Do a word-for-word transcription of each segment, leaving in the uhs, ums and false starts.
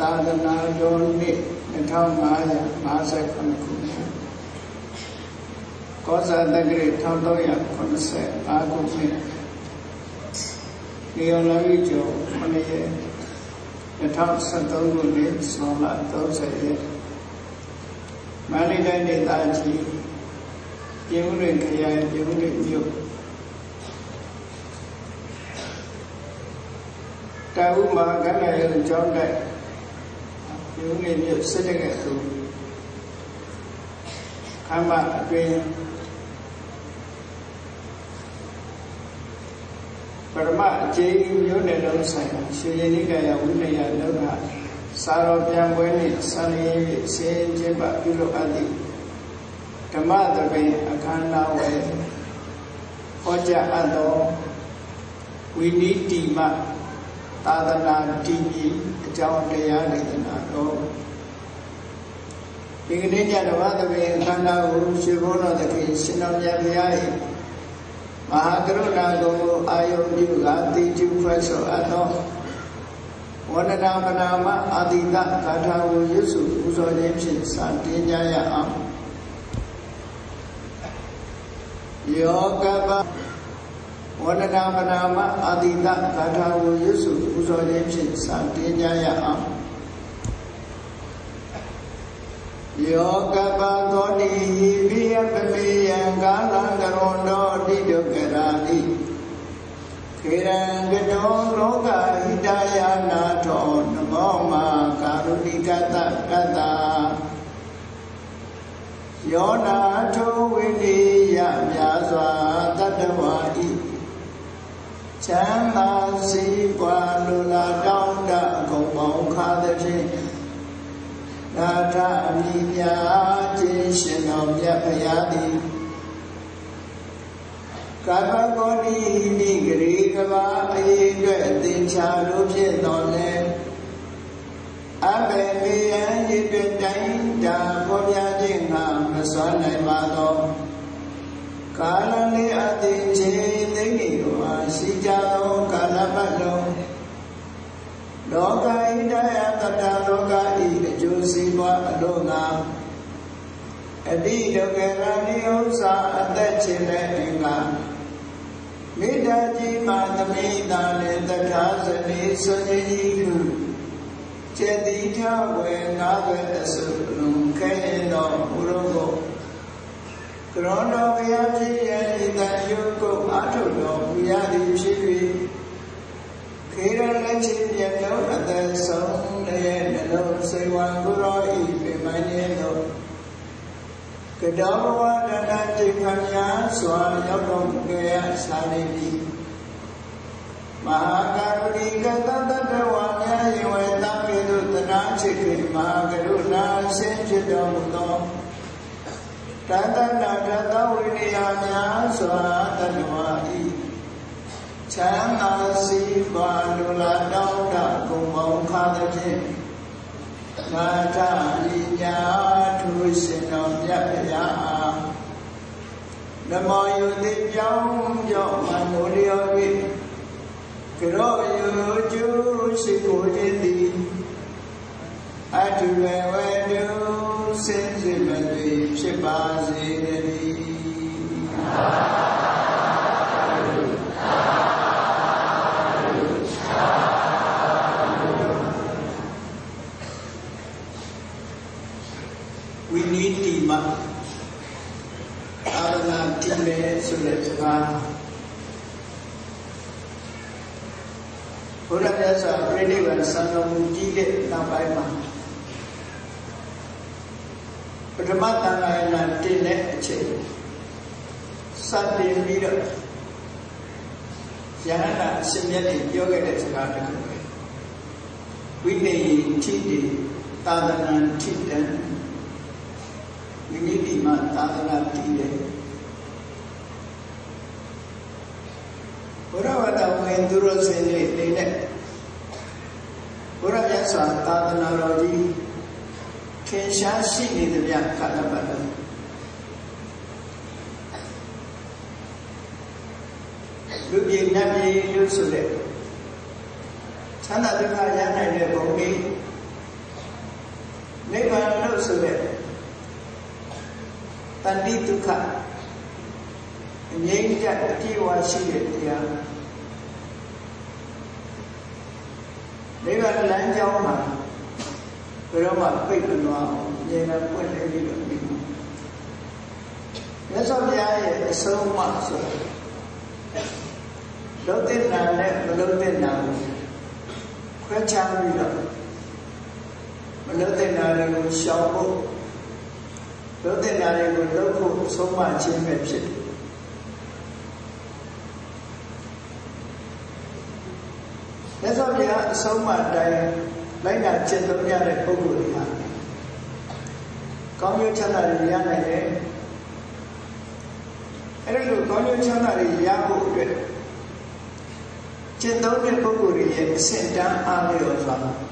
သာသနာ တော်နှစ် ၂၅၅၇ ကောဇာတက္ကရာ ၁၃၇၅ ခုနှစ် နေရလဝိကျော် ၇ ရက် ၂၀၁၃ ခုနှစ် ဇွန်လ ၃၀ ရက် မန္တလေးတိုင်းဒေသကြီး ပြင်ဦးလွင်ခရိုင် ပြင်ဦးလွင်မြို့ တာဝူမဟာကန္နယကျောင်းတိုက် ပြင်ဦးလွင်မြို့ ခမ်းမအတွင်း ပရမအကျေးမြို့နယ်လုံးဆိုင်ရာ ရွှေရည်နိကာယဝိနယလောက စာတော်ပြန်ပွဲနှင့် ဆန္ဒရေးဖြင့် ဆင်းရဲခြင်းပါပြုလုပ်အပ်သည့် ဓမ္မသဘင်အခမ်းအနားဝယ် ဟောကြားအပ်သော ဝိနိတိမ သာသနာတည်မြဲအကြောင်းတရားဒေသနာတော် ဒီကနေ့ကျဓမ္မသဘင်အခမ်းအနားကို ရွှေဘုန်းတော်သခင် ရှင်တော်မြတ်ဘုရား၏ မဟာကရုဏာတော်ကိုအာရုံပြုကာသိကျူးဖွဲ့ဆိုအပ်သော ဝန္ဒနာပဏာမအာသီတဂါထာကိုရွတ်စုပူဇော်ခြင်းဖြင့်စတင်ကြရအောင် ယောကပ္ပ ဝန္ဒနာပဏာမအာသီတဂါထာကိုရွတ်စုပူဇော်ခြင်းဖြင့်စတင်ကြရအောင် ယောကပ္ပသောတိဟိပိယပမေယံကာလံကရုဏ္ဍောတိဒုက္ခရာတိ ခေရံကတောလောကဟိတယာနာထောနမောမာကာရုဏိကတ္တကတ္တာ ယောနာထောဝိနိယမြာစွာတတ္တဝါဤ ချမ်းသာစီးပွားလူလာတောင်းတဂုဏ်ပေါင်းခါသဖြင့် နာထာအမိညာခြင်းရှင်တော်မြတ်ဘုရားသည်ကပ္ပဂေါတိနိဂရေကမအရေးအတွက်သင်္ချာလို့ဖြစ်တော်လဲအဘယ်မေယံရေတွင်တိုင်းတာပေါ်ပြခြင်းငါမစွမ်းနိုင်ပါသောကာလနှင့်အသင်ခြေသိမ့်နေဝါရှိကြသောကာလပတ်လုံး လောကဤတယံတထာလောကဤအကျိုးစီးပွားအလို့ငါအတိဒုက္ခရာနိယောစာအသက်ခြင်းနဲ့ငါမေတ္တာကြီးမှသမိတာနဲ့တထာဇနိစွန်ကြီးဟုကျက်တိထဝေငါဘယ်အစုံလုံးခဲရင်တော်ဘုရောကိုကရုဏာဝိယတိရဲ့ဤတယုတ်ကိုအထုတော်ဘုရားသည်ဖြစ်၍ ခေရံလက်ချင်းမြတ်သောအသက်ဆုံးရဲ့နှလုံးစိတ်ဝါကိုရောဤပြမဏေတော်ကတောဝါဒနာတိခဏ်များစွာရောက်တော်မူကြရစာနေပြီမဟာကရုဏိကတတ္တဝါများယဝေတံပိတုတနာချေခေမာကရုဏာစေချေတောမူသောတန်တနာတတဝိနိယာများစွာတတ္တဝါဤ ချမ်းသာစီးပွားလူလာတောင်းတဂုဏ်ပေါင်းခါသဖြင့်မာထာဉာဏ်ထူးရှင်တော်မြတ်ဘုရားအားနမောယုတိကြောင်းကြောင့်မန္တရိယောဝိကရောယုကျူးရှိကိုခြင်းသည်အတူပဲဝဲတူစင်စေမတိဖြစ်ပါစေတည်း ဘုရားမြတ်စွာဘုရားနိဗ္ဗာန်စံတော်မူတည်တဲ့နောက်ပိုင်းမှာပထမတန်ခါရဏတိနဲ့အချိန်စတင်ပြီးတော့ဉာဏ်ကရှင်မြတ်ကြီးပြောခဲ့တဲ့စကားတစ်ခုပဲဝိနည်းတိတိသာသနာတိတံ ဝိနိတိမသာသနာတိလေဘုရားမြတ်စွာသာသနာတော်ကြီးထင်ရှားရှိနေသမျှကာလပတ်လုံးလူပြေနတ်ပြေလို့ဆိုတဲ့ချမ်းသာဒုက္ခရနိုင်တဲ့ဘုံကြီး Nirvana no surrender. Tandi tukha. Nyingja tiwa shiyatya. Nirvana lanjama. Brahma pikunwa. Nyena pwede vidapinu. Yasabhyaya soma so. Lotin na ne, lotin na. Kwecham vidapinu. Lotinari will show up. Lotinari will look up so much in Mexico. That's all they are so much dying. Like that, Chetonia and Pogulia. Commutation Yana. I don't know, commutation Yahoo. Chetonia Pogulia sent down army or something.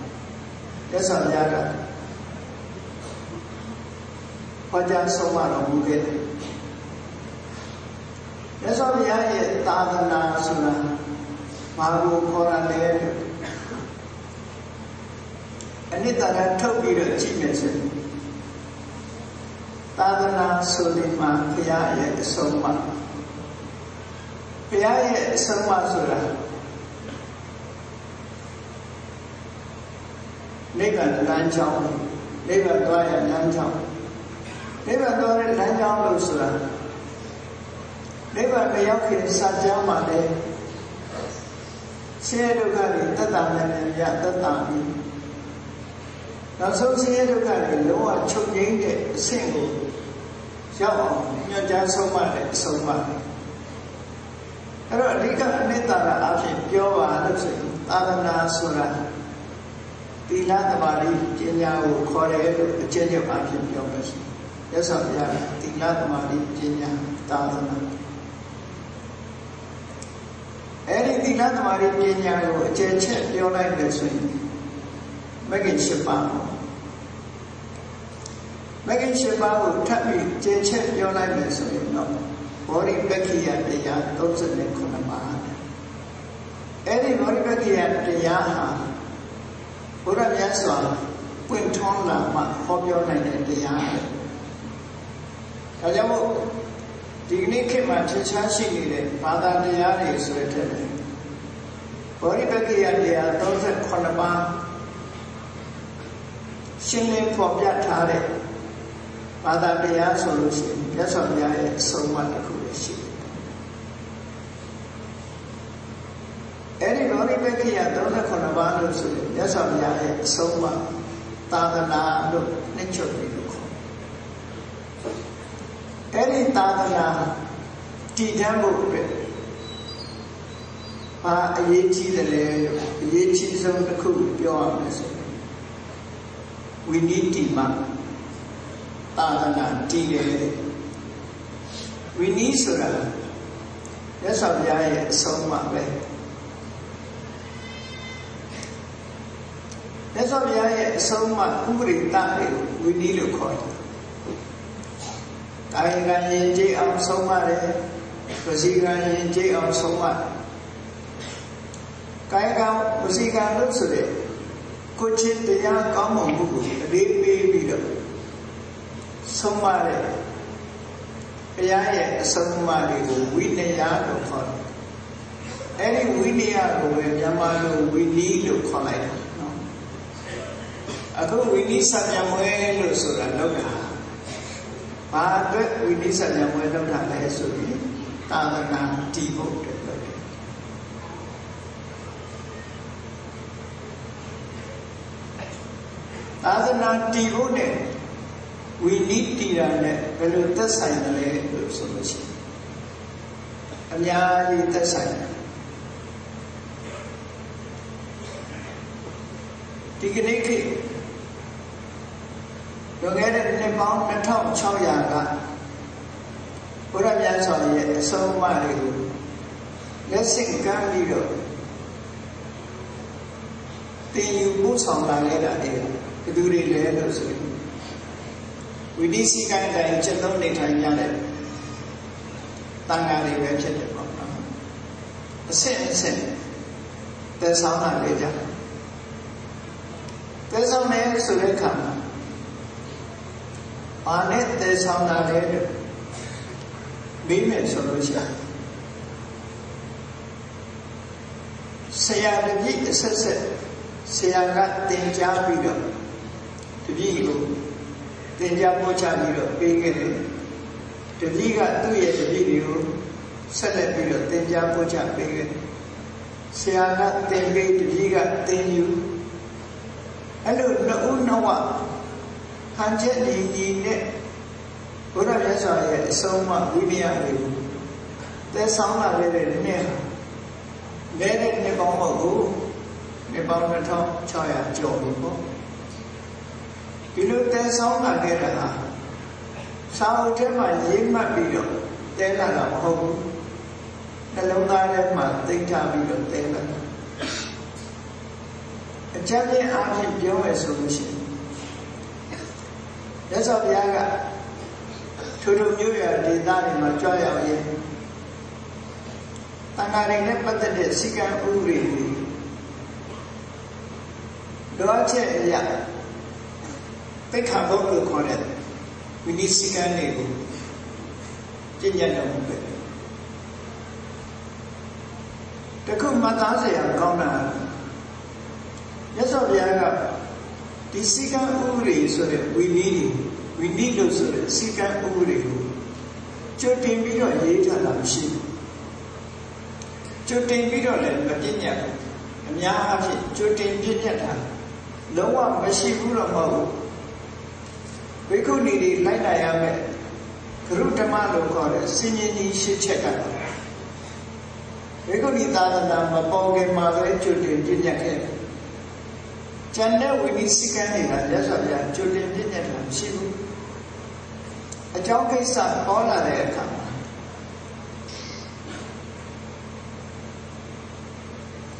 That's all they are. Pajan Somano Muget. That's all they are. Tadana Suna, Maru Korande. And it that I told you the genius. Tadana Sulima, Piaye Soma. Piaye Soma Sura. Never Nanjong, never die at Nanjong, never die at Nanjong Lusra, never be up in Sajama day. Seedogari, Tatan and Yatatami. Now so Seedogari, no one took in single. Jong, you're just so much, so much. I don't think I'm not asking Yoga, Adana Sura. Tilatamari, Jenya will call it a genuine action. Yes, I am. Tilatamari, Jenya, Tadana. Any Tilatamari, Jenya will change your language. Make it Shabano. Make it Shabano, tell me, change your language. No, or in Becky and the Yan, those are the Konamah. Any Becky and the Yaha. Buddha Yaswa went on Lama for your night and the yard. Kayamo Dignima Chasing it, Father Diari is written. Boribaki and the adults at Konama Shilling for Yatare, Father Diar solution, yes of Yare, so wonderful is she. Any Boribaki and those at Konama lose it. Yes, I am so much. Tadana, look, nature beautiful. Any Tadana, tea damn bread. Ah, ye cheese the layer, ye cheese on the cool, your honest. We need tea, man. Tadana, tea. We need soda. Yes, I am so much. That's why we are so much hungry. We need a coin. I ran in J. I'm so much. Posigan in J. I'm so much. Kayaga, Posigan looks at it. Coaching the young common book, a big baby. Somebody. Piaia, somebody who win a yard of coin. Any winning yard with Yamano, we need a coin. Ako winisa niya mo eh lusuran loka. Pag winisa niya mo eh loka na esuri, talo na tibo kaya. Talo na tibo ne, winit tiyan ne, pero tasay na le lusulusy. Anya itasay. Tigniki. Don't get it in the mountain top, Choyanga. Put up your soul yet, so mighty. Let's sing Gandido. The boots on my letter, the duty letters. We did see kind of ancient lonely time yard. Tangani mentioned the problem. The same, same. There's some idea. There's a man, so they come. Ane tesam named bime solution. Sayanaji says, Sayanga tenja pido. Tujigo, tenja mocha pido, pingere. Tujiga tuye video, sele pido, tenja mocha pingere. Sayanga tenbe, tujiga tenju. Hello, no, no one. Hundred in it. What are you saying? So much we are you. There's some other name. Very Nebamago, Nebamato, Choya, Joe. You look there, some other. Some of them are Yima Bido, then I'm home. The long island, think I'll be the tailor. A champion, I'm your solution. That's all we are. To the New Year, they died in my joy of it. And I remember the day, sick and hungry. Do I tell you? They can't go to corner. We need sick and able. Ginger no good. The cook Matazzi are gone. That's all we are. The Sika Uri so that we need him. We need those so that Sika Uri. Chotin Bido Yeta Lamshi. Chotin Bido and Matinia. And Yahashi, Chotin Pinata. No one Mashi Guramo. We could need it like I am. Kurutamalo called a singing Shichaka. We could need that number, Pong and Mother, Chotin Pinata. Chanda we need Sikani, that's what we are children in the Shibu. A joke is a corner there.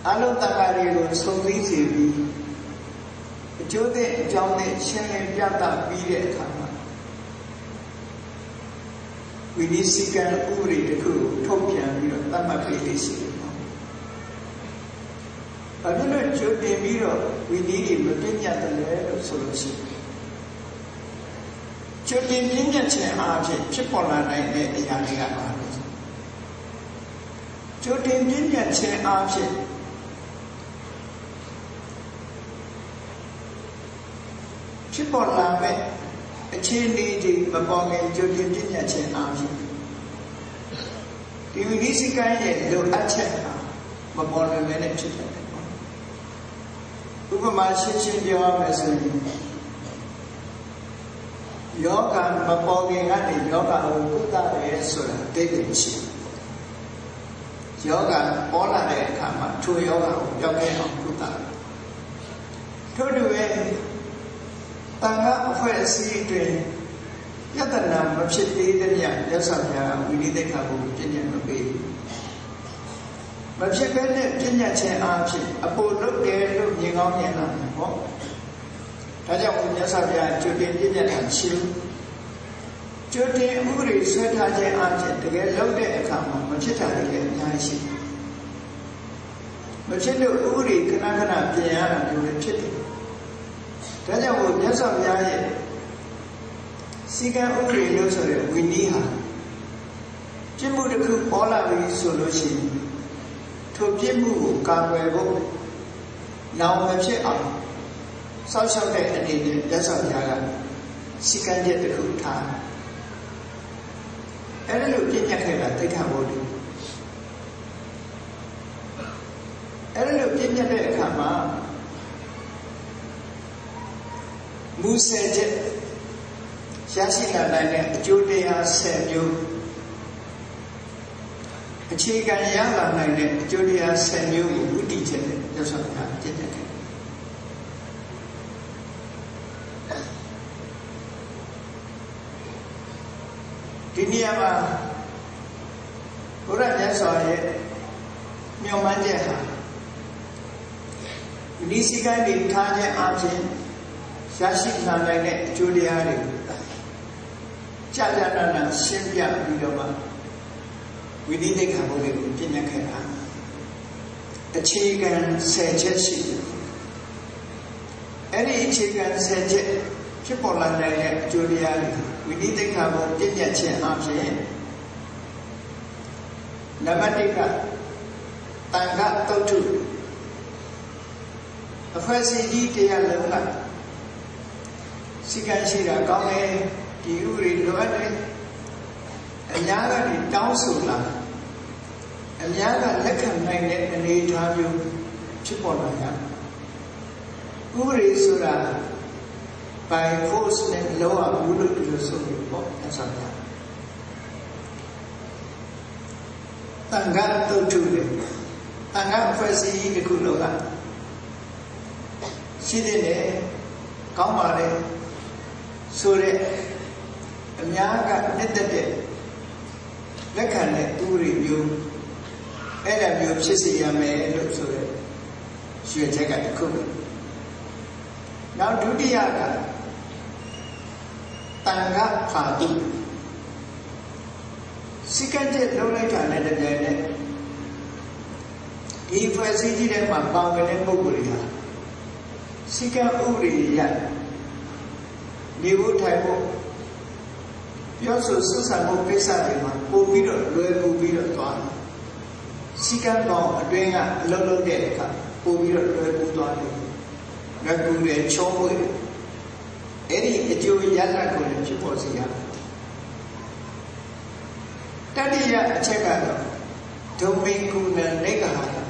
I don't think I will so easily. A joke, a joke, a shame, Jata, be there. We need Sikan Uri to go, Topian, you know, Tamapi. But we need him to bring the solution. Children in the chair are Chipola and the Yanga. Children in the chair are Chipola, a chain lady, the bog and children in the chair are. The music I did, look at China, but born a minute chicken. Supermarket your message. Yoga Mapogi and Yoga will put out a sort of dating ship. Yoga, all of them come to Yoga, Yoga and Puta. To the way Tanga of a sea train, yet the number of ship didn't yet, yes, we need a couple of Indian baby. But she can let Jinya Chen Archie, a poor look there, looking on the animal. Tajakunya Savia, Judy, Jinya, and she. Judy, Uri, said Tajan Archie, to get loaded at a common, but she tried to get nice. But she knew Uri, Kanakana, Diana, to the chitty. Tajakunya Savia, Sika Uri, knows her, we need her. Jimbo the cook all our solution. To give you cargo now, I'm sure. So, so that any doesn't get she can get the good time. And looking at her, take her body. And looking at her, come on. Moose said, Jessica, like Judea said you. She can yell at night, Julia send you who teach it, doesn't have to take it. Diniama, what I just saw it, no matter. Nisigan in Tanya Artin, Shashikan like Julia, Chadana, Sylvia, Vidoma. We need to have a good dinner. A chicken said, Jessie. Any chicken said, Chipola, Julia. We need the carbon, did that chain after him. Namatika Tanga Totu. A first he did a lover. She can see a gong, the Uri Lord, and Yaga the Tausula, and Yaga Lekan Magnet and eight on you, Chiponaya. Uri Sura. By force and lower, you look to the soul and something. Tangan to Julie, Tangan first in the Kuloga. She did a comare, Sure, and Yaga at the day. Lekan to review, and I'm your chissy, I may look so that she will take out the cook. Now, do the other. Tanga Padu. Second, no later than the day. If I see them about when Boguria, Sika Uriya, Nibu Taibo, Yosu Susan Mopesadima, Bobido, Lue Bobido Tuan, Sika Long, Adrena, Lolo Delica, Bobido, Lue Butuan, Ragu, Chomu. Any Etiopian college was here. Tadia Chegado, Domingo Negahana.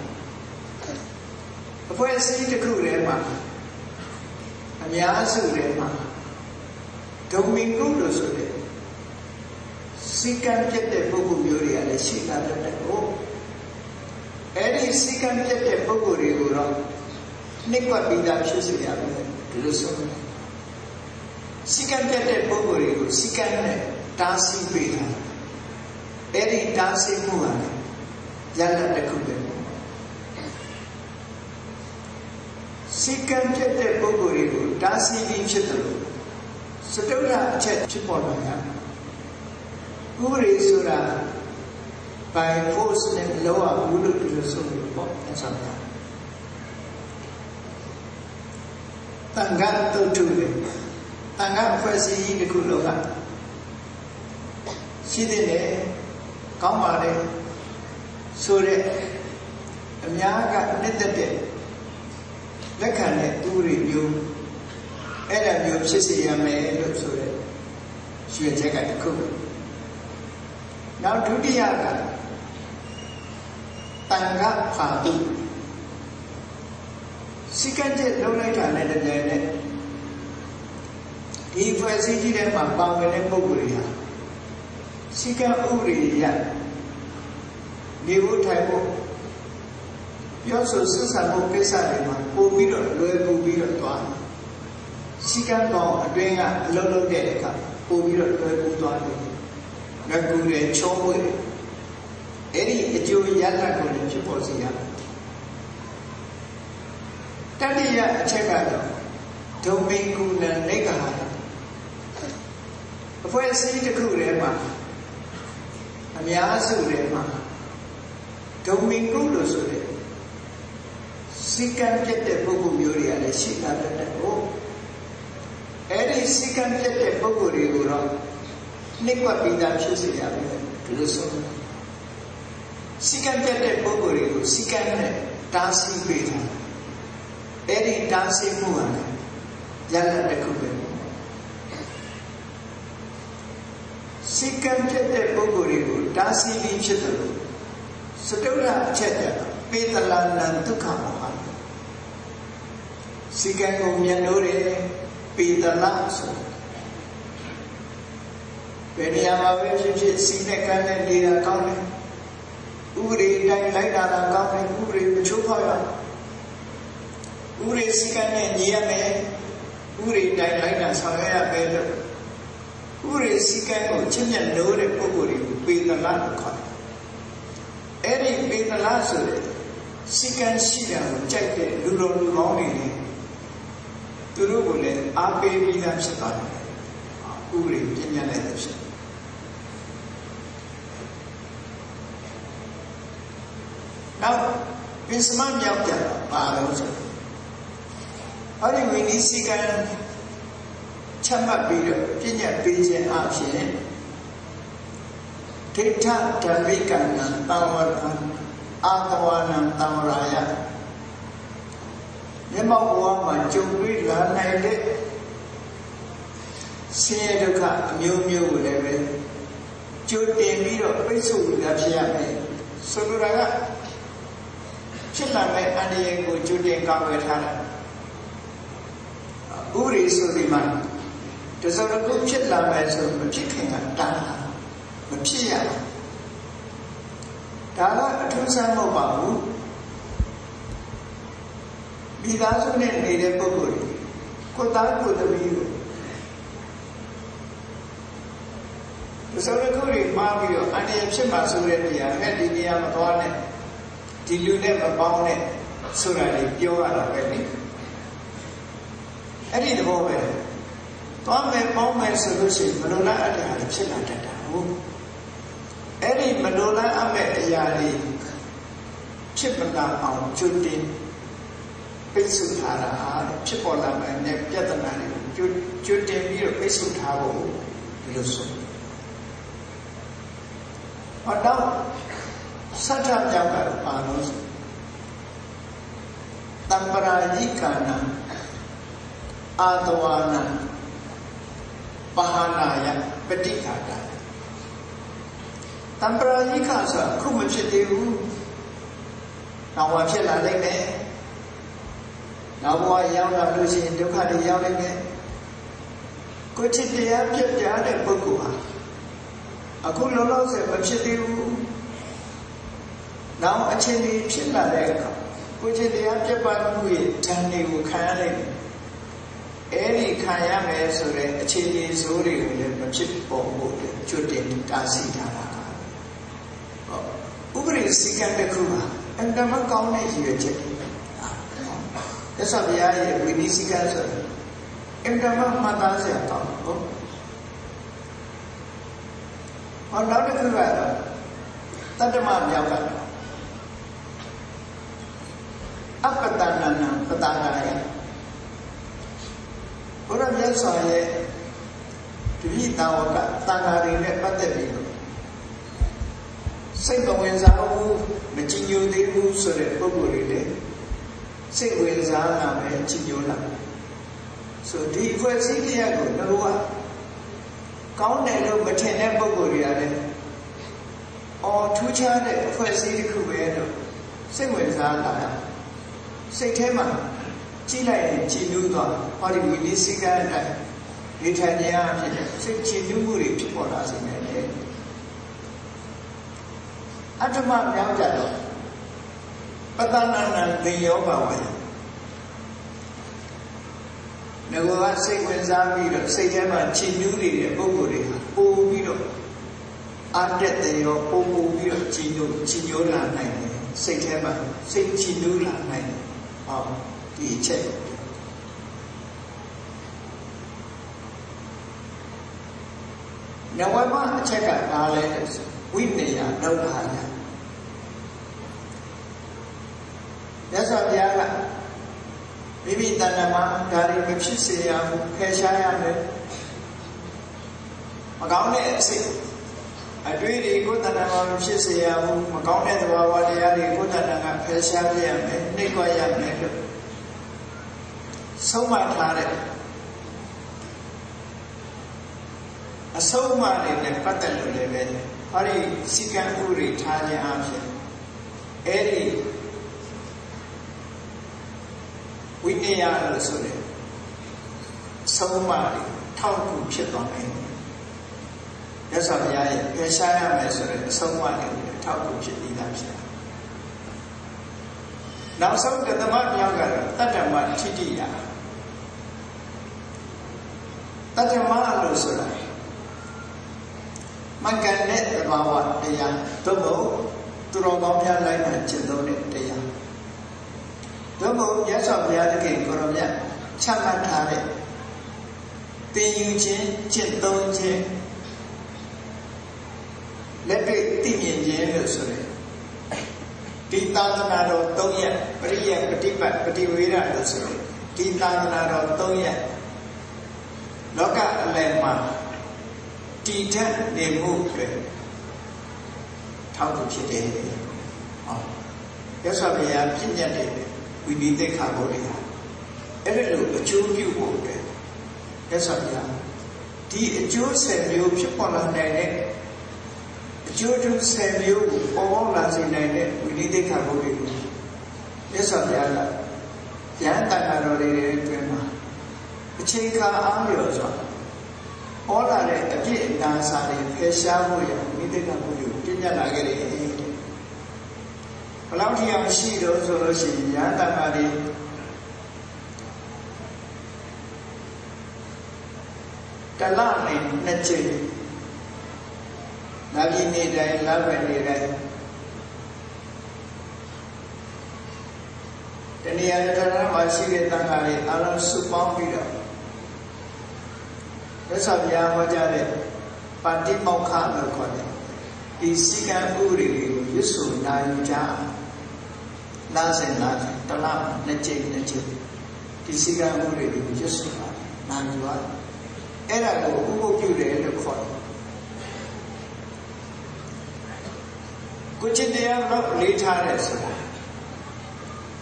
Before I see the Kurema, Amiasu Rema, Domingo Sude, she can get the Boguria, and she got the book. Any she can get the Boguria, Nicola Bidachusia. She can get a bogorigo, she can dance in Pina. Any dancing moon, Yalla the Kubemo. She can get a bogorigo, dancing in Chitalo. Sotola Chet Chiponaya. Uri Sura by force and lower wood to the soul and something. Tangato Tule. Tanga first in the Kuloga. She did a comare, Sure, and Yaga did the day. Lekan to review, and I'm your chissy, I may look so that she will take out the cook. Now do the Yaga Tanga Padu. She can take no later than the day. If I see them about when Boguria, she can Uriya. Nibu Taibo. Yosu Susan Mopesadima, Bobido, Bobido Tuan. She can go and bring a Lolo Delica, Bobido, Bobido Tuan. Ragu and Chomu. Any Etiopian college was here. Tadia Chegado. Domingo Negahana. Before I see the Kurema, Amiasu Rema, Domingo Sule, she can get the Boguria, and she got the book. Any she can get the Bogurigura, Nicola Bidachusia, Luson. She can get the Bogurigo, she can dance in Peter. Any dancing moon, Yalla the Kubin. She can get the Bogorigo, dancing in Chitalo. Sotola Chetta, Petalan and Tukamohan. She can go Mianore, Petalanso. When you have a visit, see the can and leader coming. Uri, like Lana coming, Uri, Chupoya. Uri, Sikan and Yame. Uri, like Lana Savaya better. Who is Chicago, China, no recovery, be the land card. Any be the last of it, she can see them, check the Ludo longing. Turubule, I pay me them supply. Uri, Kenya, Nation. Now, Miss Mamia, Palo, how do we need Chicago? Uri there's a good chit laments of chicken and dana, Machia Dala Tusan Mobabu Bidasun and Nede Boguri. Could that put the view? The Sorakuri, Mavio, and the Epsima Suretia, and the Niamaton, till you never bound it, Surali, you are a wedding. I did the moment. One solution, Manola at the Chilatahu. Eddie Manola Amet Yari Chipana on Judy Pesutara, Chipola, and Neptanaman, Judy Pesutavo, Lusso. But now, such a Japan Manos Tampara Yikana Adawana. Bahanaya, Padikata. Tampara Nikasa, Kumachitiru. Now, what shall I name? Now, why young are losing the kind of young again? Could it be up to the other Bukua? A good loss at Machitiru. Now, a chili chilla, which is the after Banu, Tani Ukani. Any Kayam as a Chile Zuri with a chip or wood, Jutin Tasitana. Ubri Sikanda Kuma, and Dama Kone Hivet. That's a Viaye, we need Sikasa. And Dama Matazia Tom. On Dada Kuva, Tadama Yaka Apatana, Patana. What a yes, I am to eat our Tangari Patabino. Say the winds are making you the rules of the Boguri. Say winds are making you love. So deep was in Diago, no one. Count and no Matena Boguri. Or two children for a city Cubano. Say winds are. Say Tema. Chile, Chiluda, or the Minisica, Italian, Chilumuri, for us in a day. Atama Yangalo, Patana, the Yoga. Never say when Zambido, say them and Chiluri, Boguri, Bovido, after the Yoga, Chilu, Chilula, nine, say them and say Chilula, nine. Each other. Now, I want to check out our letters. We may not know how to. That's what the other. Maybe Tanama, Dari, Pepsi, Pesha, Magone, see. I really good Tanama, Pepsi, Magone, the Wawadi, good Tanama, Pesha, and Nicoya. So much harder. A so much in the pattern of the bed. Hurry, Sikapuri, Tanya Archer. Eddie Whitney Arlesole. So much talk to Chip on me. That's what I am. Pesaya Messer, so much in the talk to Chip in Archer. Now, some of the man younger, that a man Tidia, that a man also. Man can let the Mawa, the young, the bow, to Romania like a children, the young. The bow, yes, of the other game, Colombia, Chaman Tare, the Eugene, Childon, let me think in general. Titanado Toya, Priya, Petipa, Petiwira, Tin Tanado Toya, Loka landmark. Teacher, they moved it. How to get it? That's why we are pinning we need the carbonia. Every look, a children you walk it. That's why the children send you people on the children send you all as in we need the carbonia. That's why they are. They are the Chinka are all are at the dance are in Peshamu, Midanaku, Palatia, she does also in Yantamari Talam in Nature Navini, I love and then the other one was she Alam Supamida. That's why we are here. But the Mokha will call it. The Sikapuri, you soon die. Last and last, the lamp, the chain, the chain. The Sikapuri, you soon die. None you are. And I go, who will give the end of court? Could you dare not late harness?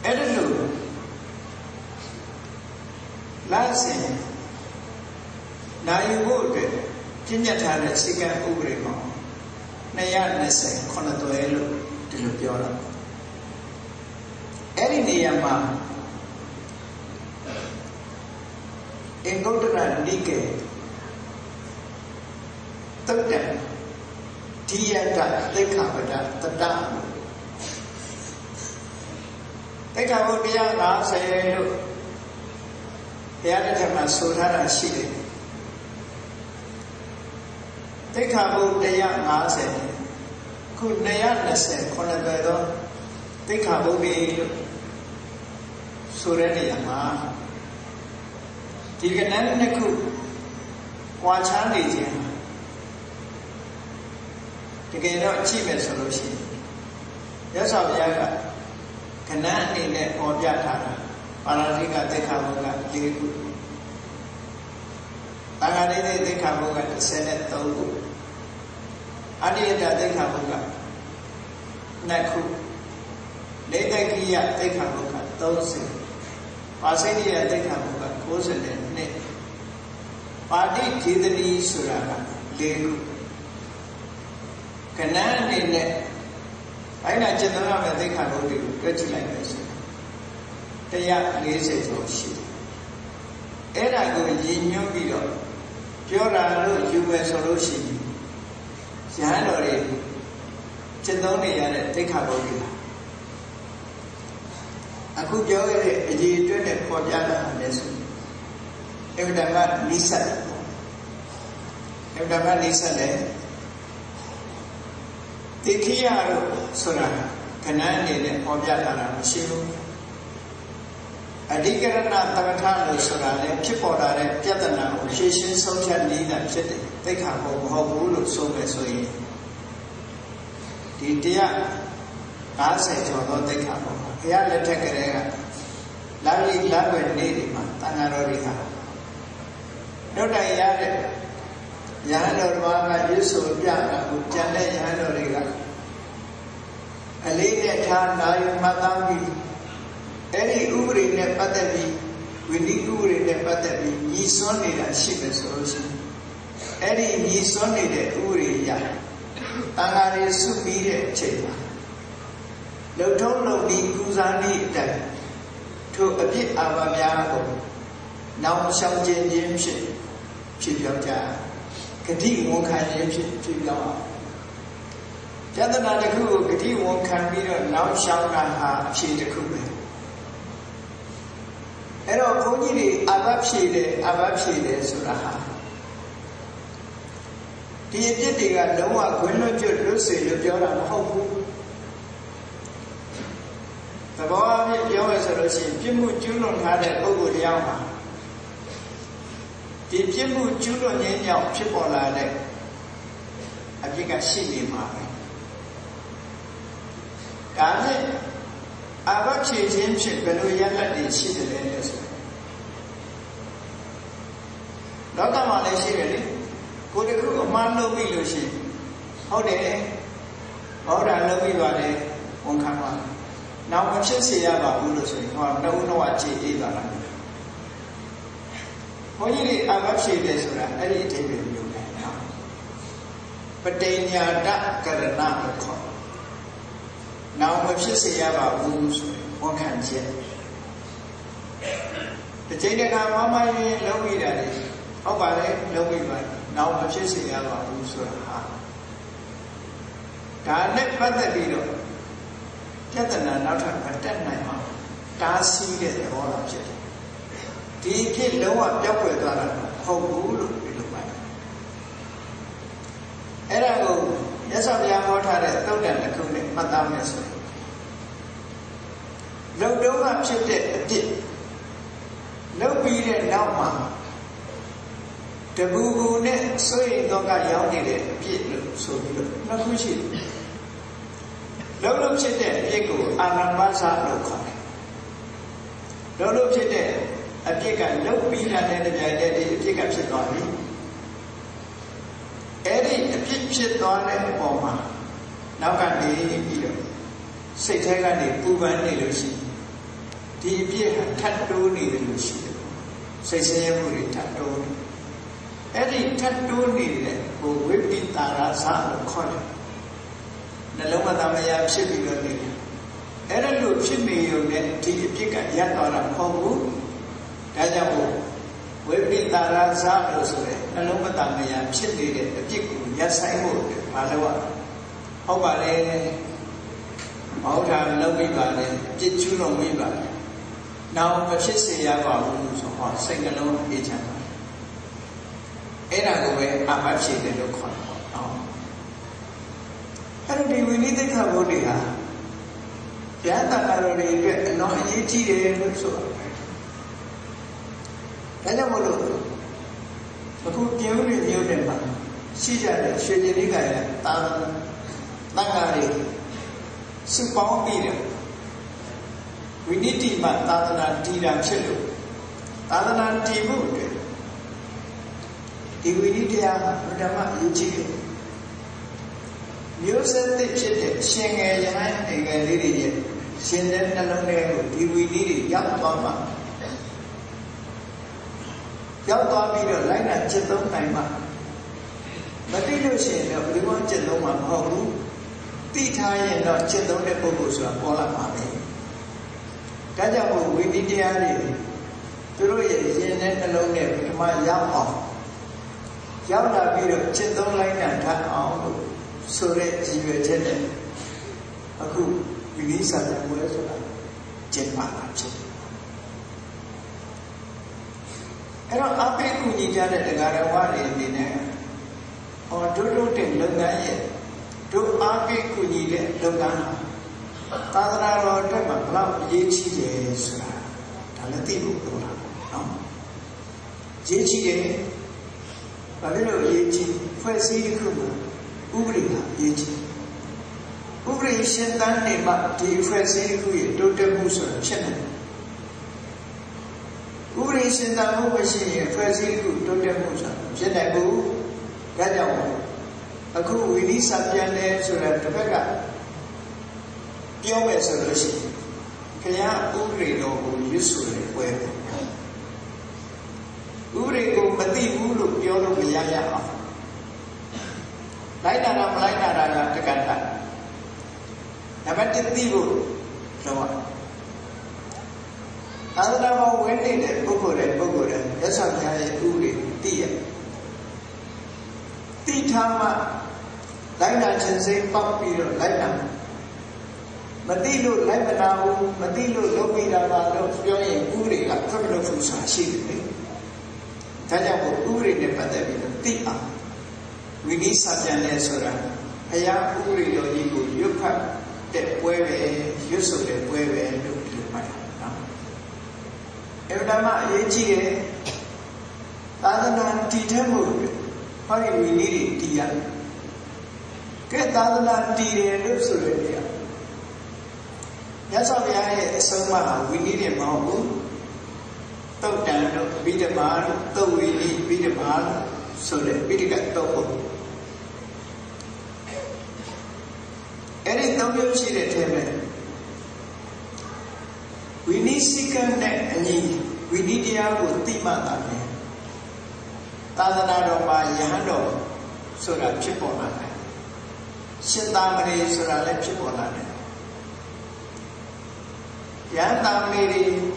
I don't know. Last and now you go there. Tinjatara Sigan Ugrimo. Nayan Nessa, Conatoelo, Tilupiola. Eriniama Engotana Nike Tutta Tiata, the Capita, the Dam. The Capita now say, the Anatama Sotara Shilling. They come out the young mass and could they understand Conabado? They come out the Suradiama. You can end the coup. Watch on it. You cannot achieve a solution. Yes, of Yaga. Canan in the Odyatana. Paradigma they come out the coup. Tagade they come out the Senate Togo. Adiada they come out. Naku. They take here, they come out, those. Pasadia they come out, cousin and net. Party Tidani Surana, Legu. Canan in net. I know General they come out, rich like this. They are lazy for shit. And I go in your video. Pure you were solution. She had already. Chandoni and take her body. I could go a year to the court yard lesson. Every time Lisa. Every time Lisa left. The Kia Sora can I need a Obyatana machine. I think that the people who are in the organization social media, they can go so much. The idea is that they can go. They are the Takarega. Lovely, lovely, needy, Tanaroriha. No, I had Yano Mama, you so young, Janet Yanoriga. A lady at hand, I Madame. Any Uri in the Patavi, we need Uri in the Patavi, ye son in a ship as ocean. Any ye son in the Uri ya, Angare superior chamber. No tone of the Guzani that to a bit of a yago. Now some Jim ship, Chip Yaka, Kati won't can ship to Yama. Jatana the Kuru, Kati won't can be a now shall not have she the Kuru. And all Kogiri, Ababshide, Ababshide, Suraha. The Editing no one will not lose your Joran Hopu. The Bob Yomasolosin, Pimu Junon had a Ogu Yama. The Pimu Junon Yam Chipola, I think I see him. Damn I watch him ship and we are not in Sydney. Not The Jane Mama love me that is. How about it? Love me by now, but she's a young sort of heart. Darnet but the beetle. Catherine, not a ten night mouth. Darcy get the whole object. Did he know what double that? How good look like? And I go, yes, I'm young water at the and the cooling, Madame Nestle. No, no, I'm shifted. No period now, ma. The boo boo net so you don't got young in it, so you look not much. No look at that, you go, I'm not much out of coffee. No look at that, I think I know being an energy identity, you think I'm sitting on me. Eddie, a pink shit on a bomber. Now can't be any deal. Say, take a boo and illusion. Di biar tato ni berusia, saya boleh tato ni. Eri tato ni le, boleh bintara sah lekor. Nalar mata maya bersih bilang ni. Eri lu bersih bilang ni, di biar yang orang kamu, kaca bu, boleh bintara sah lekor. Nalar mata maya bersih bilang ni, di biar saya boleh malu. Aku balik, aku dah lalu balik, cuci lalu balik. Now, but she said, I was on single alone each other. And I go, I'm actually the look on. I don't think we need the Kabudia. The other already get no eighty days so. And I will look. The good deal with you, the man. She said, she did it. Um, Langari. She found me. We need to be at Tatana Tira Chelo. Tatana Tibu. If we need to have Rudama Uchi, you said the chit, Shang Ayan, and I did it. Send them along there. If we need it, young Tama. Young Tama, you like a chetum time. But they do say that we want Chetoma Hogu, Tita and not Chetum de Pogosa, Pola Mami. Kajabu, we did the idea. Through it, he and alone there, my young off. Yamna beat up Cheton line and cut on so that she will tell them. A group, we need some words about Chetman. I don't happen to each other the Garawan in dinner. Or don't take Lunga yet. Don't happen to each other Lunga. Tadra road, but love Yachi days. Talatibu, no. Yachi day, a little Yachi, first he could Ubri Yachi. Ubri sent that name up to you, first he could do the moose or channel. Ubri sent that over senior, first he could do the moose or channel. Gadawa. A good we need some young names or at the beggar. Your resolution. Kaya Uri no usually well. Uri go Mati Ulu Yoro Yaya. Light that up, light that up, take that. Namatin Tibu. No one. Other when they did Bogore, Bogore, yes, I'm Kaya Uri, Tia. Titama. Light that and say, Pop, you light that. Matilo Lebanau, Matilo Lobida, Joy, Uri, a criminal from Sashi. Tanya Uri never did. We need such an answer. Aya Uri, you cut that way, you so that way, and look to the matter. Evadama, Yachi, Adana, Titamu, how we need it, Tia. Get Adana, Tia, and look to the that's why we are so we need a mouth. Total, be the man, though we need be the man, Sulle Vidigatoko. Any double cheated him. We need second net and ye, we need the outward Timata. Tazanado by Yahando, Sura Chipona. Shetamari Sura Lepchipona. Yantamiri.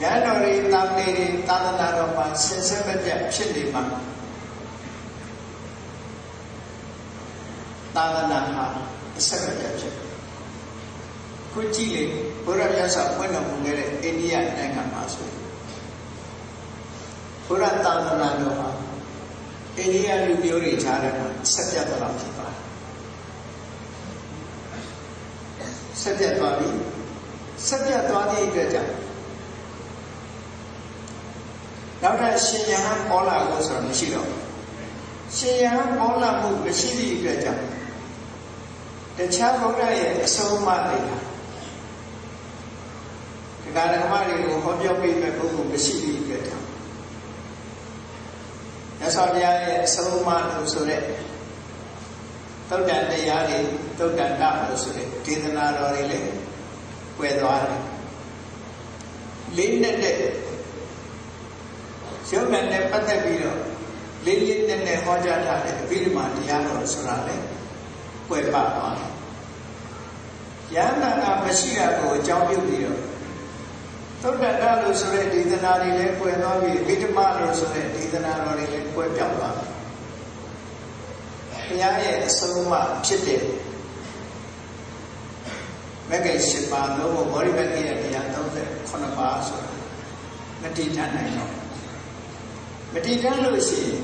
Yanori Tamiri Tazanado by Sensibet Chilima. Tazanaha. Seven years. Could Chile, Burayas are one of the India Nagamas. Buratana, India, you do each other, Satyatalakipa. Satyatwadi, Satyatwadi Gaja. Now that she had all our goals on the Shido, she had all our book, the Shidi Gaja. The child is so mad. The Ganamari will hold your paper book the city. That's all they are so mad. So that they are in, so that not so that did not already where they are. Lin the day. So that they put the video. Lin the day, Hojata, Vilma, Diano, Sorale. Quite bad on it. Yana Messiah go, John Bill. Don't that now lose already the Nari Lake where no bit of manners already the Nari Lake where John Bond. Yaya, so much chitty. Mega Shipan, no more back here, the other corner bars. Matitan, I know. Matitan Lucy.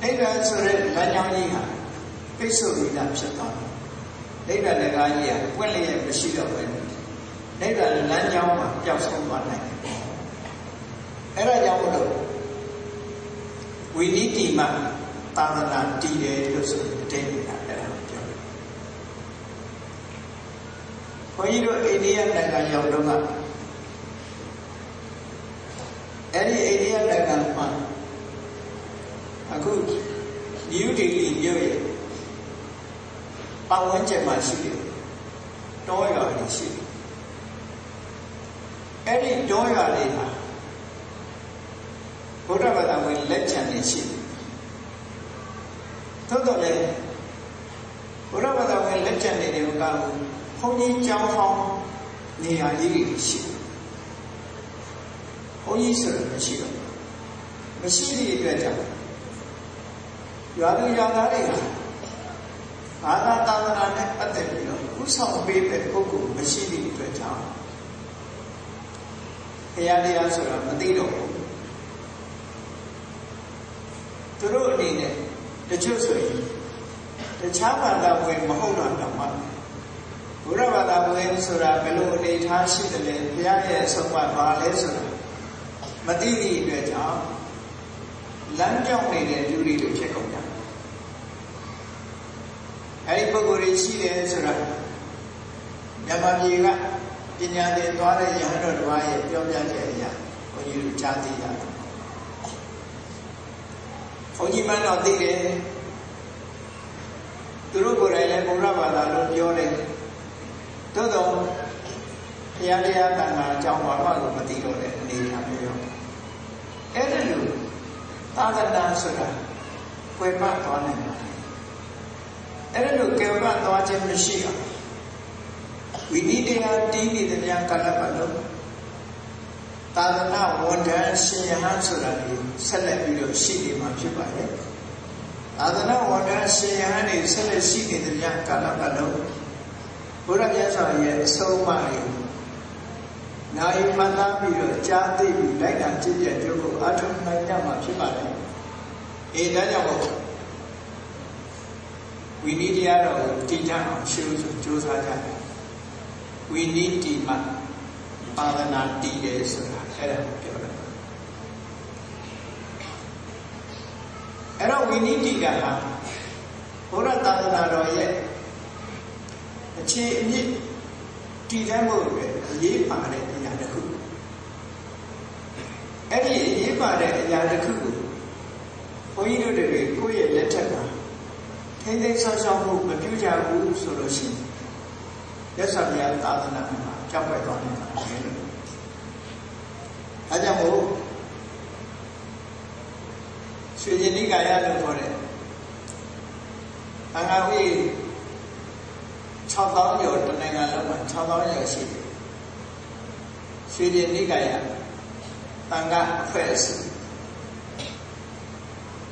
Never surrendered Lanyaniha. Peso redemption. They got a guy here, well, he had a sheet of it. They got a land yama, just one night. Era Yamudo. We need him, Tana, T A, to take that. For you do India like a Yamdoma. Any India like a man. A good, you did in your. But when they might see it, no one is seen. Any door are in her. Whatever that will let you in see. Totally, whatever that will let you in your car, only jump home near you. Only sir, Monsieur. Monsieur, you are doing your area. Ada tangan anda ada bila, usah bebek kuku bersih di kerjaan. Ia dia surat mati dok. Terus ni dek, tercuci, tercapai dah buat mahulah dapat. Berapa dah buat surat belum ni thasi dek, dia dia sempat balik surat mati di kerjaan. Lanjut ni dek juri dek cekongnya. Hari pagi sihir surat, zaman ini ini ada tuan yang hendak buaya, jom jadi dia, kau jadi cantik dia. Kau ni mana nanti le? Turun korai le, mula pada lalu jor le. Tuduh, yang dia tangan jauh malu mati jor le, ni kami jor. Eh dulu, tangan dah surat, kau empat tuan le. And look, everyone thought in Messiah. We need a young tea in the young Kalapado. Tadana won't dance in a handsome celebrity, city, Machibai. Tadana won't dance in a handy celebrity city in the young Kalapado. Burayas are yet so mighty. Now you must be a child, you like that, you go out of my Machibai. A Daniel. We need the other teacher on shoes of Jews. We need the man, Father, not the days. And we need the Gaha. What a Tadana yet. A change, Tita Move, a Yipa, and Yadaku. Any Yipa, and Yadaku. Tangga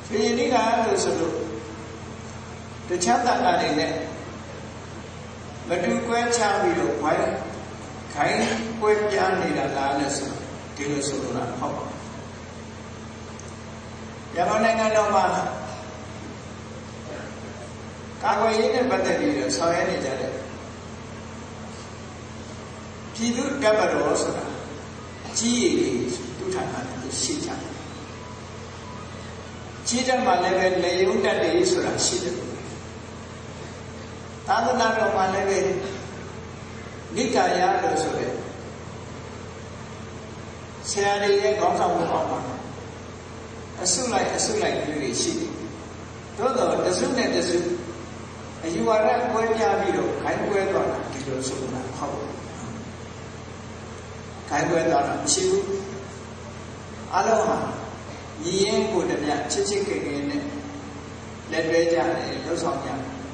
Ini kan selalu tercatat lah ini. Berdua kue cabai dok, kaya kain kue jangan di dalam nasi di lusuran apa. Yang mana yang normal? Kau ini kan pada diri saya ni jadi. Hidup gambar dosa, ciri tuhan itu siapa? Cita malaikat lelaki unta diri surat cita. Tanda nara malaikat nikah ya dosa le. Siapa dia kau sama apa? Asulai asulai diri cita. Todo dasar ni dasar. Ayu orang kau ni ambil, kain kau itu orang kita semua kau. Kain kau itu orang cium. Aloha. Yang kuda ni, cici kekini, lebeja ni, jauh sangat.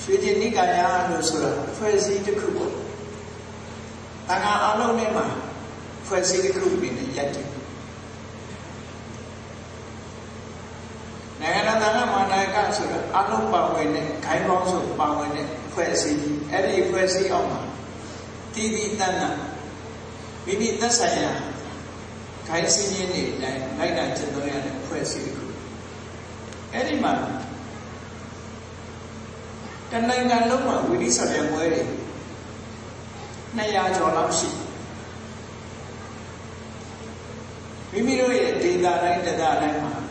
Sudah ni gaya nusurah, versi terkubu. Tangan alam ni mah, versi terkubu ni jadi. Negara tanah mana yang surah alam bawa ini, kain bangsa bawa ini, versi eri versi apa? Tiri tanah, ini tanah saya, kain sini ni, lain lain cenderung ada versi terkubu. Eri mana? Dan lain lain lama, wiri saja boleh. Naya jolam si. Mimiru ye tidak lain tidak lain mah.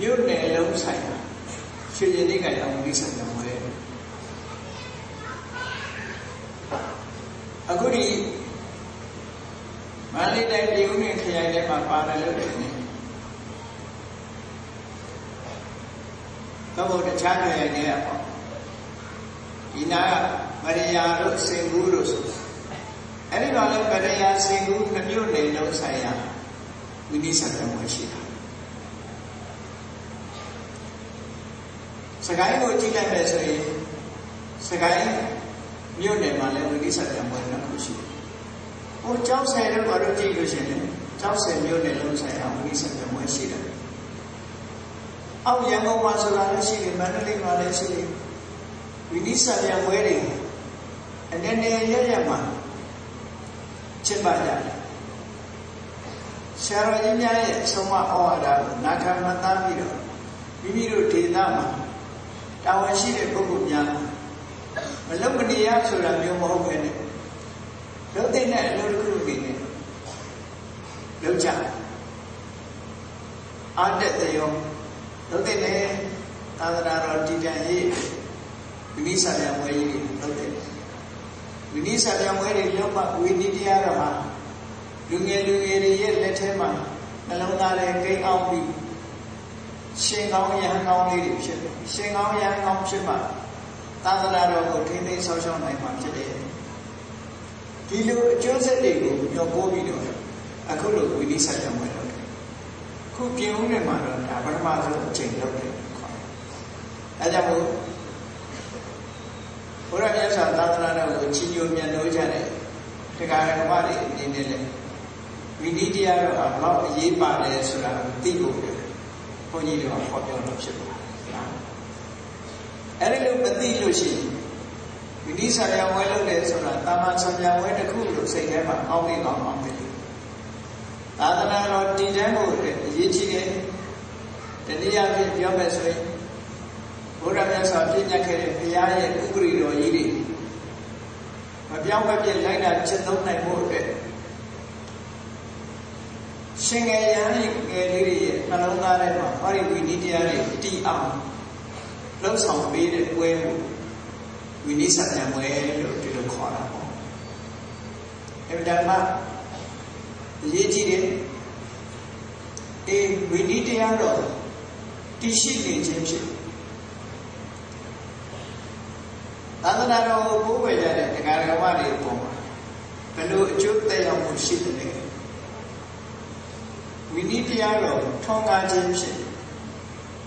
Yur ne lom saya. Sudah ni gaya wiri saja boleh. Aku di Malaysia dia punya kaya macam mana lelaki. Kamu dah cakap ni apa? Ina beriaya sengguru. Eri malam beriaya sengguru kau ni lelok saya. Ini sahaja macam ni. Sekarang kau cakap macam ni. Sekarang kau ni malam ini sahaja macam ni. Oh, jauh saya dah baru cakap macam ni. Jauh saya kau ni lelok saya. Ini sahaja macam ni. Aku yang mau masuk dalam sini, mana lagi dalam sini? Ini saja yang beri. Anda ni yang mana? Cembaya. Seorang ini ada semua orang nak mata biru, biru terima. Tahu sini bukunya. Malam beriak suram yang mau beri. Lalu tengah lalu kerugian. Lalu cakap. Ada tayong. Lalu ni, tanah roti janji, ini saja yang boleh. Lalu ini saja yang boleh lomba ini dia ramah. Dunia dunia ni ye lecehmah. Malam tadi kei awbi, sengau yang kau ni, sengau yang kau cuma. Tanah roti ni sahaja naik macam ni. Kilo jauh degu, jauh kopi doh. Aku lalu ini saja yang boleh. Kukiu ni mana, apa nama tu cengkok ni? Ada mu, orang yang sangat tanah tu cium yang nojah ni, tekanan kembali ni ni le. Ini dia Allah ye pada surah tiga puluh, punya dia kau yang nafsu. Ada lu beti lu si, ini saja walau le surah taman saja walau kudu sehingga awal awal ni. Tanah roti jamur, ye cik, dan dia yang dia bersoi, We need to handle teaching intention. Another boy that the Garamari bomb. Below a joke they are shifting. We need to handle Tonga Jameson.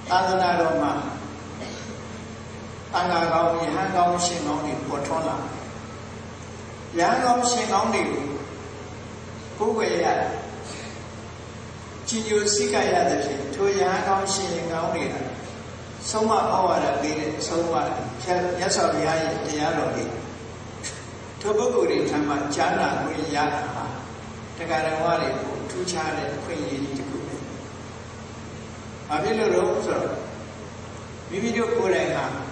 Another man. Another one, hang on, sing on it for Tona. Young on sing on it. Go away. You see, I had a thing, two young singing down here. So much over a bit, so much. Yes, I'll be the yellow. Tobago in Tamajana, Queen Yana, the Garawari, two child and Queen Yikubi. A little rope, maybe you could hang.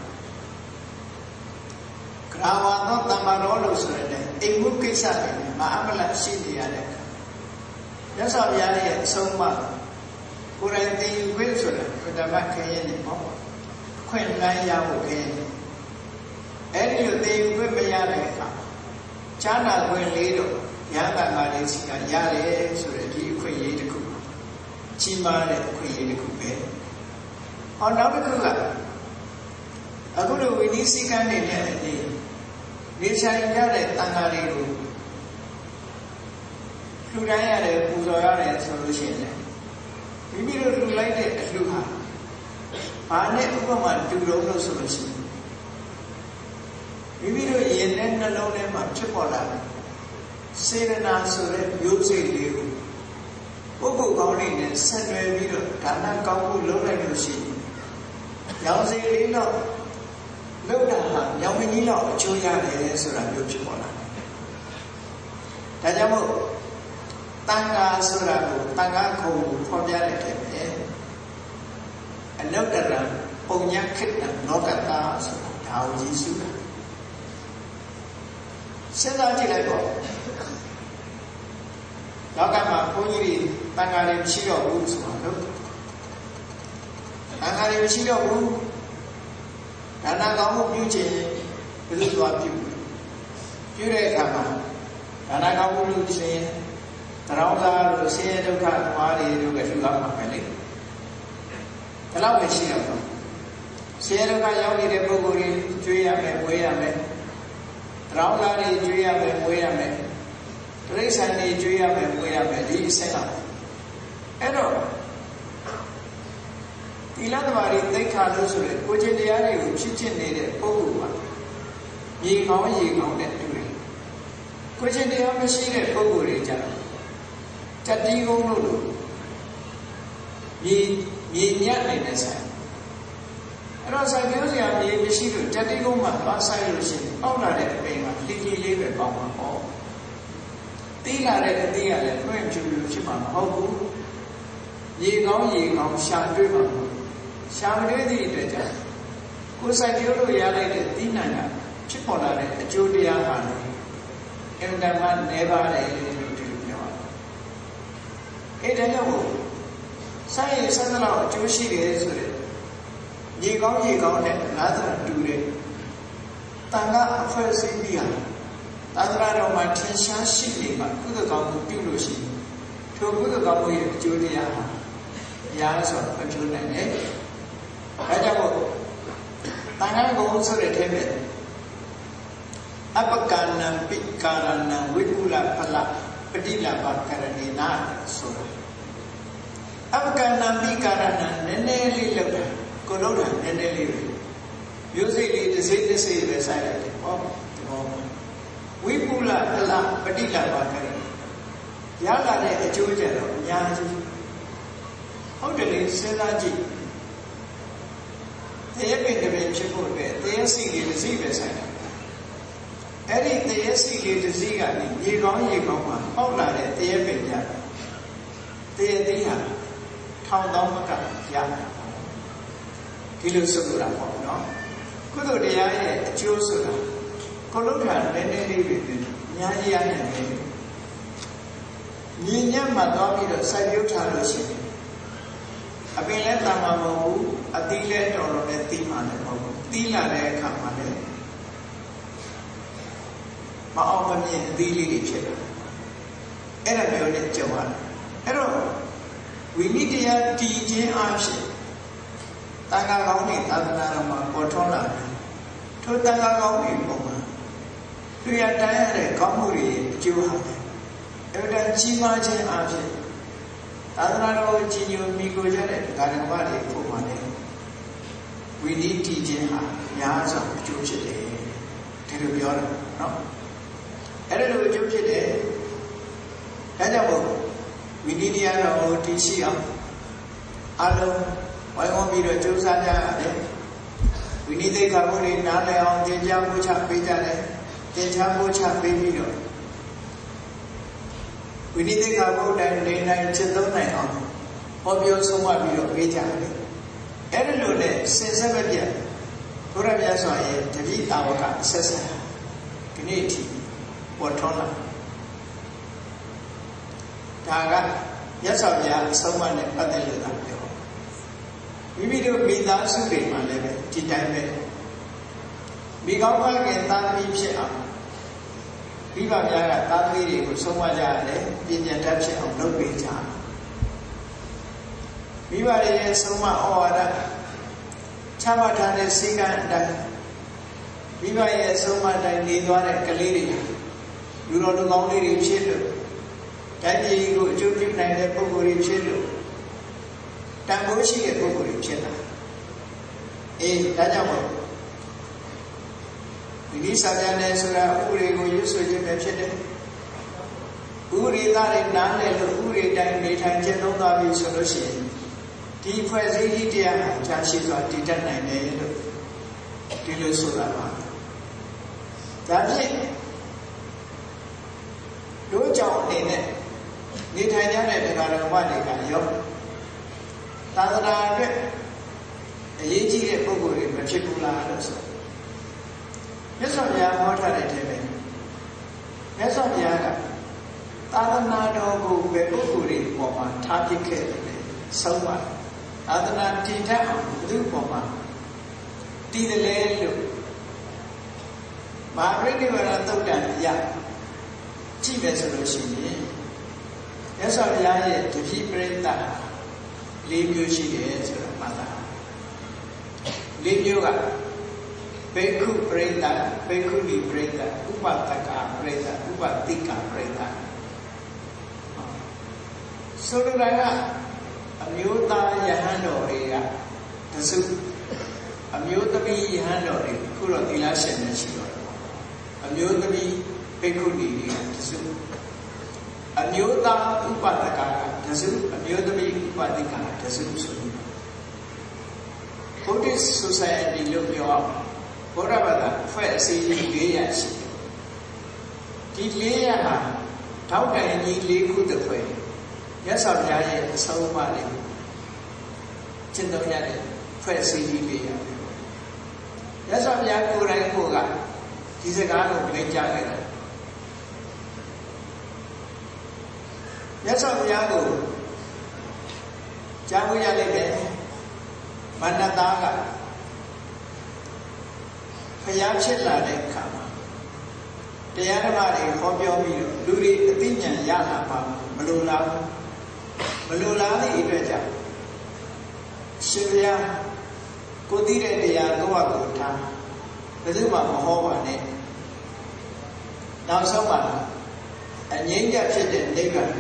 Grandma, not the man all of a sudden, a book is happening, my ambulance city. That's all we are here, so much. Would I think you for the back anymore? Quite nine young again. And you think we may have Chana when little, Yanda Maris, Yare, so that you create a coup. Chima create a coup. On our cooler. A good Winnie can in the day. We shall inherit Tangari. Look at it, who's our solution. We need to like it, look at I never want to go no solution. We need to end alone and much for that. Say the answer, you say you. Ogo Gowling and send a video, Tana Kapu, look at your sheep. Now say, no, look at her, now we need to show you the answer of your chip on that. Tanga Surago, Tanga Ko, Fobiareke, and Notara, Ponyak, and Nokata, Tao Jisu. Sedatilago Nokama, Puni, Tangarim Shiro Rooms, Tangarim Shiro Room, Tanagamu Puche, Lutwa Pure Kama, Tanagamu Luce. Around the sea, look at Mari, look at you up my leg. The love is here. Sierra Yoni de Bogori, Julia, and Wayame. Round that, Julia, and Wayame. Race and the Julia, and Wayame, he set up. Hello. Ilanvari, they can't lose it. Put in the area, chicken needed, Pogua. Ye know, ye know that doing. Put in the other sea at Pogori. Jadi orang dulu, ni ni niat ni nasi. Kalau saya biasa yang ni bersih tu, jadi orang macam saya bersih. Awal ada pemain, lagi lagi berbangun. Tiada ada tiada ada, macam cuma cuma aku. Ye kau ye kau syarat mana? Syarat dia itu je. Kau saya dulu yang ada tiada ni, cuma ada jodoh yang mana? Entah mana lebar. Hey, Daniel, say something about two cities. You go, you go, and another do it. Tanga first India. That's right on my ten shashy, but good about the beauty. Too good about you, Julia. Yes, or a Julian, eh? Daniel, Tanga goes to the table. Apakan, Pitkan, Wipula, Pala, Padilla, Bacaranina, so. Afgana Bikarana, Neneli Lapa, Corona, Neneli. Usually the same as the side of the moment. We pull up a lap, Padilla Bakari. Yala, a Georgia, Yaji. Only Selaji. They have been the venture for where they are seeing the same side. Eric, they are seeing the Zigani, you know, you know, how that they have been there. They are. How long ago? Yeah. He looks so good. နော်ကုသိုလ်တရားရဲ့အကျိုးဆိုတာကိုလုံးခံနည်းနည်းလေးပဲသိညာကြီးရနိုင်တယ်ညီညံ့မှသွားပြီးတော့စိုက်ပျိုးထားလို့ရှိရင်အပင်လည်းတာမှာမဟုတ်ဘူးအသီးလည်းတော်တော်နဲ့သီးမှလည်းမဟုတ်ဘူးသီးလာတဲ့အခါမှာလည်းမအောင်မမြင်အသီးလေးတွေဖြစ်တယ်အဲ့ဒါမျိုးနဲ့ကြုံရတယ်အဲ့တော့ဝိနည်းတရားတည်ခြင်းအဖြစ်တန်ခါကောင်းတဲ့သာသနာတော်မှာပေါ်ထွန်းလာတယ်ထိုတန်ခါကောင်းတဲ့ပုံမှာသူရတန်းရတဲ့ကောင်းမှုတွေအကျိုးဟာအဲ့ဒါကြီးမားခြင်းအဖြစ်သာသနာတော်ကိုကြီးညိုမိကိုရတဲ့ဒါနမတွေပုံမှာလည်းဝိနည်းတည်ခြင်းဟာများစွာအကျိုးဖြစ်တယ်ဒီလိုပြောတယ်နော်အဲ့ဒါလိုအကျိုးဖြစ်တယ်ဒါကြောင့်မို့ဝိနည်းတရားတော်ကိုတည်ရှိအောင်အလုံးဝိုင်းဝန်းပြီးတော့ကြိုးစားကြရတယ်ဝိနည်းသိက္ခာပုဒ်တွေနားလည်အောင်သင်ကြားပို့ချပေးကြတယ်သင်ကြားပို့ချပေးပြီးတော့ဝိနည်းသိက္ခာပုဒ်တိုင်းနေတိုင်းချက်သုံးနိုင်အောင်ဟောပြောဆုံးမပြီးတော့ပေးကြတယ်အဲ့ဒီလိုနဲ့စင်ဆက်ပဲပြဘုရားမြတ်စွာရဲ့တတိတာဝကဆက်ဆက်ဒီနေ့ထိပေါ်ထွန်းလာဒါကမြတ်စွာဘုရားဆုံးမနဲ့ပတ်သက်လို့တာမိမိတို့မိသားစုတွေမှာလည်းပဲဒီတိုင်းပဲမိကောင်းဖခင်သားသမီးဖြစ်အောင်မိဘများကသားသမီးတွေကိုဆုံးမကြရတယ်ပညာတတ်ဖြစ်အောင်လုပ်ပေးကြမိဘတွေရဲ့ဆုံးမဩဝါဒချမှတ်ထားတဲ့စည်းကမ်းအတိုင်းမိဘရဲ့ဆုံးမတိုင်းနေသွားတဲ့ကလေးတွေလူတော်လူကောင်းလေးတွေဖြစ်လို့တိုင်းပြည်ကိုအကျိုးပြုနိုင်တဲ့ပုဂ္ဂိုလ်တွေဖြစ်လို့တန်ဖိုးရှိတဲ့ပုဂ္ဂိုလ်တွေဖြစ်လာ။အေးဒါကြောင့်မို့ဒီနည်းစာပြန်တယ်ဆိုတာဥပဒေကိုရွတ်ဆိုခြင်းပဲဖြစ်တယ်။ဥပဒေသားတွေနားလည်လို့ဥပဒေတိုင်းနေထိုင်ကျင့်သုံးသွားပြီဆိုလို့ရှိရင်ဒီဖွဲ့စည်းကြီးတရားဟာကြာရှည်စွာတည်တတ်နိုင်တယ်လို့ဒီလိုဆိုတာပါ။ဒါဖြင့်တို့ကြောင့်အနေနဲ့နေထိုင်ကြတဲ့တရားတော်မှတွေကရောသာသနာအတွက်အရေးကြီးတဲ့ပုဂ္ဂိုလ်တွေမဖြစ်ဘူးလားလို့ဆိုမြတ်စွာဘုရားဟောထားတဲ့ထဲမှာမြတ်စွာဘုရားကသာသနာတော်ကိုပဲပုဂ္ဂိုလ်တွေပေါ်မှာထားပြခဲ့တယ်ဆုံးပါသာသနာတည်တတ်အောင်ဘုရားပေါ်မှာတည်တယ်လေလို့မဟာပရိနိဗ္ဗာန်သုတ်တံရကြည့်မယ်ဆိုလို့ရှိရင်မြတ်စွာဘုရားရဲ့တပည့်ပရိသတ်လေးမျိုးရှိတယ်ဆိုတာမှတ်သားလေးမျိုးကဘိက္ခုပရိသတ်ဘိက္ခုနီပရိသတ်ဥပတကပရိသတ်ဥပတိကပရိသတ်ဆိုလိုတာကအမျိုးသားယဟန်တော်တွေကတစုအမျိုးသမီးယဟန်တော်တွေခုတော့သီလရှင်တွေရှိတော့အမျိုးသမီးဘိက္ခုနီတွေကတစုအမျိုးသားဥပတကအမျိုးသမီးဥပဒိကတစုဆိုပြီး Buddhist Society လို့ပြောအောင်ဘုရားဘာသာဖွဲ့အစည်းအဝေးလေးရာရှိဒီလေးရာမှာတောက်တိုင်ကြီးလေးခုတစ်ဖွဲ့မြတ်စွာဘုရားရဲ့အဆုံးအမလေးကျင့်သုံးရတဲ့ဖွဲ့အစည်းအဝေးလေးရာမြတ်စွာဘုရားကိုယ်တိုင်ကိုယ်ကဒီစကားကိုလေ့ကျခဲ့တယ်မြတ်စွာဘုရားကိုကြားဝေးရလိုက်တယ်မန္တသားကဖျားဖြစ်လာတဲ့အခါမှာတရားဓမ္မတွေဟောပြောပြီးတော့လူတွေအသိဉာဏ်ရလာပါမလိုလားမလိုလားတဲ့အတွက်ကြောင့်ရှင်ဘုရားကိုသိတဲ့တရားကိုယ့်အကူထားဘယ်သူမှမဟောပါနဲ့နောက်ဆုံးမှာအငြိမ့်ရဖြစ်တဲ့နိဗ္ဗာန်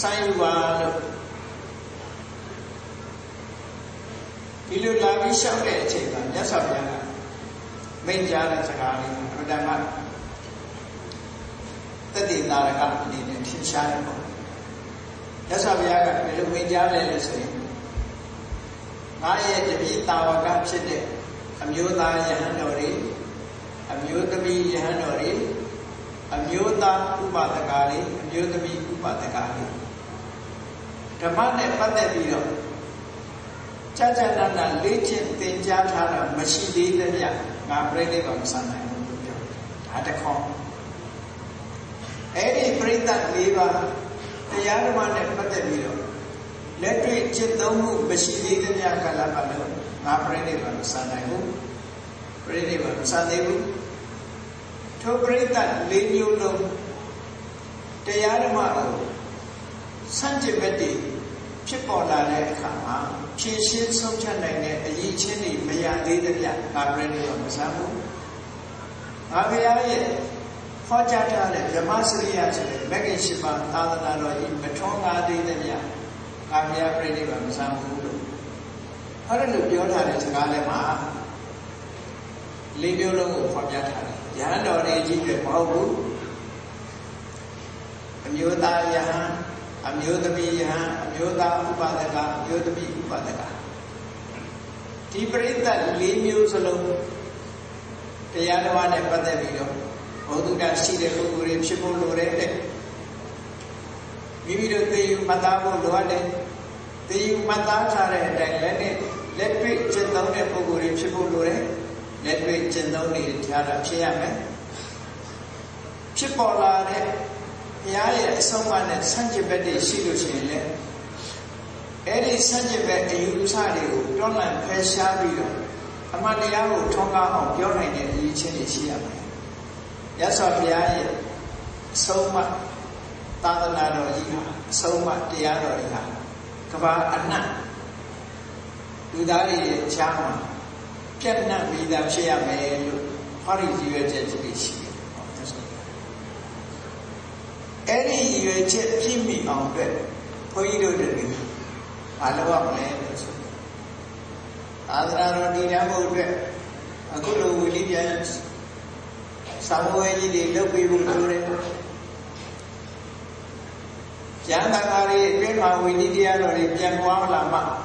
ဆိုင်ယူပါလို့ဒီလိုလာပြီးရှောက်တဲ့အချိန်မှာမြတ်စွာဘုရားကမိန့်ကြားတဲ့စကားလေးကိုဘုရားကတတိတာရကအနေနဲ့ဖြေရှားတယ်ပေါ့မြတ်စွာဘုရားကဘယ်လိုမိန့်ကြားလဲလို့ဆိုရင်ငါရဲ့တပည့်တာဝကဖြစ်တဲ့အမျိုးသားယဟန်တော်တွေအမျိုးသမီးယဟန်တော်တွေအမျိုးသားဥပဒကာလေးအမျိုးသမီးဥပဒကာလေးဓမ္မနဲ့ပတ်သက်ပြီးတော့ cha cha na na le chin tin cha tha na ma shi de le ya ga prai dai ba ma san nai bu pyo da ta kho ai ni prai tat le ba taya dharma ne pat tat pi lo le twei chin thong mu ma shi de le ya ka la ba lo ga prai dai ba ma san nai bu prai dai ba ma san dai bu tho prai tat le nyu lo taya dharma lo san chin met de phit paw la le kha ma She should sometimes a yichin, may I did it yet? I read it on the Samu. Avia, for Jatan, the Master Yat, Megan Shiba, Talanado, in Betonga did it yet. Avia read it on the Samu. Her little Yotan is a Galema. Lidio for Jatan. Yan or aging the Babu. Amuta Yahan, Amutami Yahan. Yoda Upadaka, Yoda Upadaka. Deeper in that lean use alone. The Yanawan and Padavido. Oduka see the Kurim Shibu Lorete. Vivido Teyu Matabo Luade. Teyu Matata and Lene. Let me Chendone Pugurim Shibu Lore. Let me Chendone Tiara Chiame. Chipola, Yaya, someone at Sanjibedi Sidushin. Any sentiment that you decide you don't like pressure, a man will talk out your name and you change it here. That's what the idea. So much, Tadanado, so much the other. Kaba Anna. Do that in Chama. Can not be that she may hurry you a judge. Any you a jet, give me on bed. For you do the I love my answer. Adra Rodi Namude, a good old Williams, Samuel, the little people do it. Yanakari, Pema, Windia, or Yamwa Lama,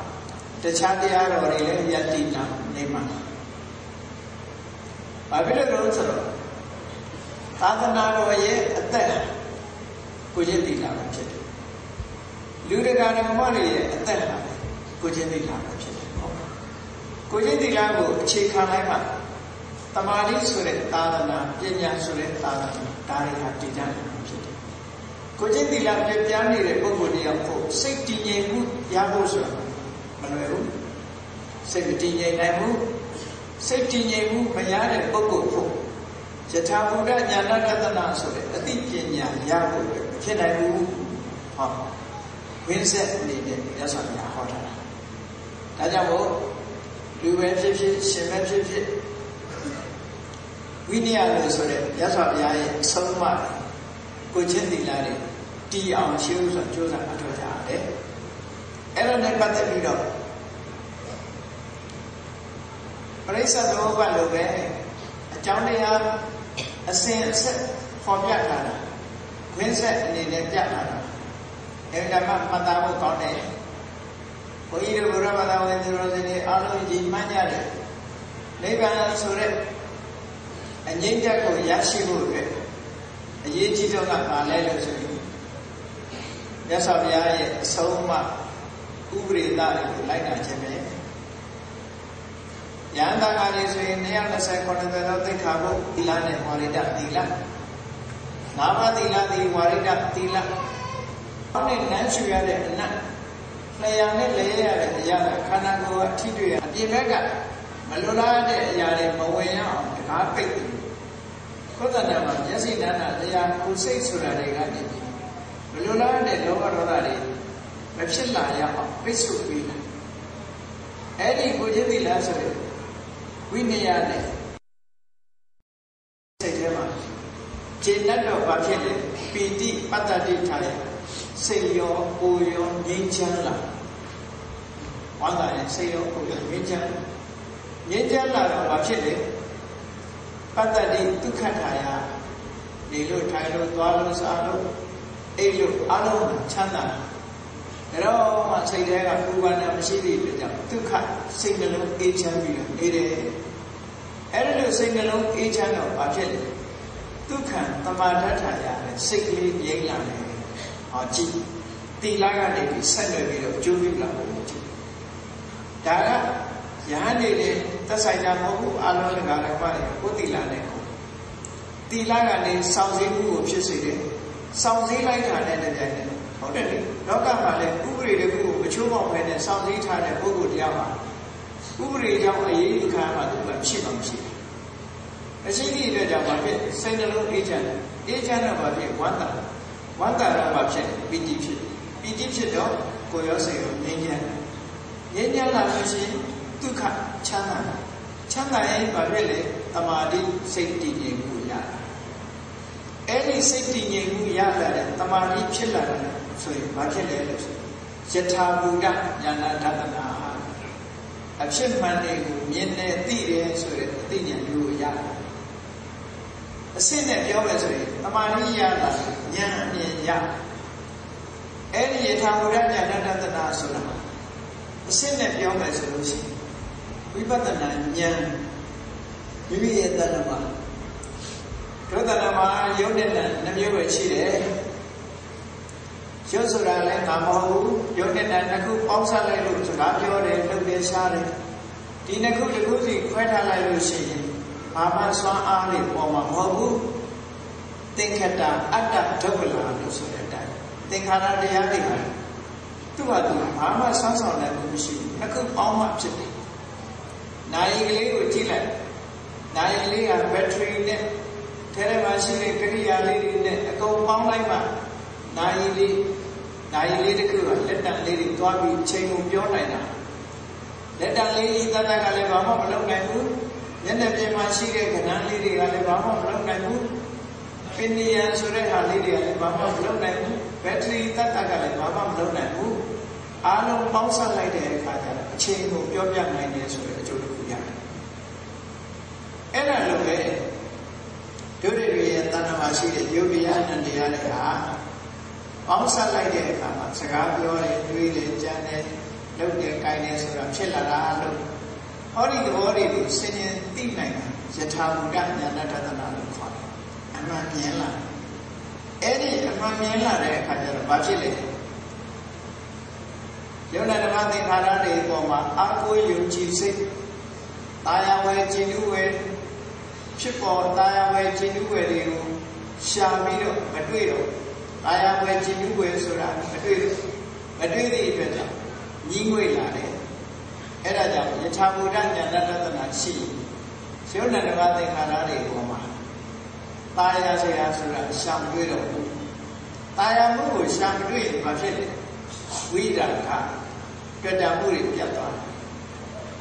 the Chandia or Yatina, Nema. I will also. Tadanaro, yet at that. Could you be loved? Ludagana Mori at that time, Kujindi Lamu, Chikanema, Tamari Suret Tadana, Yenya Suret Tadana, Dari Hatijan. Kujindi Lapjani, the Bogodi of Pope, sixteen Yamu, Yamusu, Manu, seventeen Yamu, sixteen Yamu, Mayan and Bogo Pope, Jatamuda, Yanakatana Suret, Athenian Yamu, Kenamu. Vincent needed, that's what we are hot on. Tajabo, we went fifty, seven fifty. We need a sore, that's what we are so much. Coaching the lady, tea on shoes and shoes and atoja, eh? Ever never but the middle. Praise the Lord, Logan, a Johnny Yard, a saint for Yakana. Vincent needed Yakana. Every time Matabo got it, for either Buramada and the Rosini, Aluji Manyari, Lebanon Suret, and Yinjako Yashibu, a Yinjito Napalelo Suri. Yes, of Yaya, so much Ubri Dari, like a Jeme. Yanda Alice in the other second of the Cabo, Dilan and Warida Dila. Nama Dila, the Warida Dila. Only Nancy had a nut. Playan lay at the Yala, Kanago, Tidu, Adiraga, Malula, Yale, Mawaya, and I picked him. Kodanama, Yasinana, they are who say Suradigan. Malula, the Lower Rodari, Repsilaya, of Pisuki. Eddie Bujedi Lazare, Winniade, Sekema, Jinato Bakele, P D Patadita. Say your own Ninjala. One night, say your own Ninjala. Ninjala, actually, but that they took Kataya. They look title, dollars, alo, a look, alo, chana. They all say they are who one of the city with them. Took cut, single look, each and be a little single look, each and of actually. Took cut, Tamata Taya, sickly, yellow. Or cheap. The laga may be sent away of Jubilee. Dara यहाँ ले ले तसाइना मोहु आलोर गारक पारे को तीला ने को तीला गाने साउंजे को ऑप्शन से ले साउंजे लाइन आने ने जाने और ने लोग का माले ऊपरी ले को बच्चों में ने साउंजे थाने को गुड़िया मार ऊपरी जाओ ये दुकान में तो बच्ची बच्ची ऐसे की ले जाओ फिर सेनलों ये जाने ये जाने बाबी वांडा वांडा बाबी बीजीपी बीजीपी तो कोई ऐसे नहीं दुखा चना चना ये बारे तमारी सेक्टी ने गुया ऐनी सेक्टी ने गुया लड़े तमारी चिल्ला लड़े सो ये बाकी ले लो जता बुड़ा याना दातना अच्छे माने गुये ने तीरे सो ये तीने गुया ऐसे ने योगे सो ये तमारी याना यानी यान ऐनी ये थामुड़ा याना दातना सो ना ऐसे ने योगे सो ये विपदना न्यान विवेदनमा प्रदनमा योजना नम्योगचीले योजुराले नामोहु योजना नखु पावसाले लुचुराले लुबेशाले तीन नखु लुचुरी ख्वाइटाले लुची आमास्वा आले पावमाहु तेंखटा अट्टा डबला लुचुरेटा तेंखारा डियाली है तू बातू आमास्वा साले लुची नखु पावमाचले नाइले उचिला, नाइले यार बैटरी ने, तेरे मासी ने करी यारे ने, तो पाँव नहीं मार, नाइले, नाइले रखूँ, लेटा ले तो आप इच्छे मुझे नहीं ना, लेटा ले इधर ना काले बामा बलम नहीं हूँ, जने अपने मासी के घना ले रे काले बामा बलम नहीं हूँ, पिन्नी यार सुरे हाली रे काले बामा बलम नहीं हूँ, बैटरी इधर ना काले बामा बलम नहीं हूँ, आलो पाँव साल नहीं ऐना लोगे जोड़े भी यातना मासी के जोड़े याना दिया ले आ आम साल लाये का मस्काबी और जोड़े ले जाने लोग ये कायने सुराम चला रहा लोग और इधर और इधर सेने तीन नहीं जठामुड़ा याना ठातना लोग खाने अमामियला ऐनी अमामियला रे खाजर बाजी ले योना नमाते खारा रे बोमा आपको यूंची से ताया हुए चिन्हू हुए शिपो ताया हुए चिन्हुए रियो शामिलो मटुइरो ताया हुए चिन्हुए सुरा मटुइरो मटुइरी बेटा निगुए लारे ऐसा जाओ ये छामुड़ा जाना तो ना ची शो नरवाते खाना रे बोमा ताया से आसुरा शामिलो ताया मुझे शामिलो बाजे वीरा का कड़ा मुरी क्या तो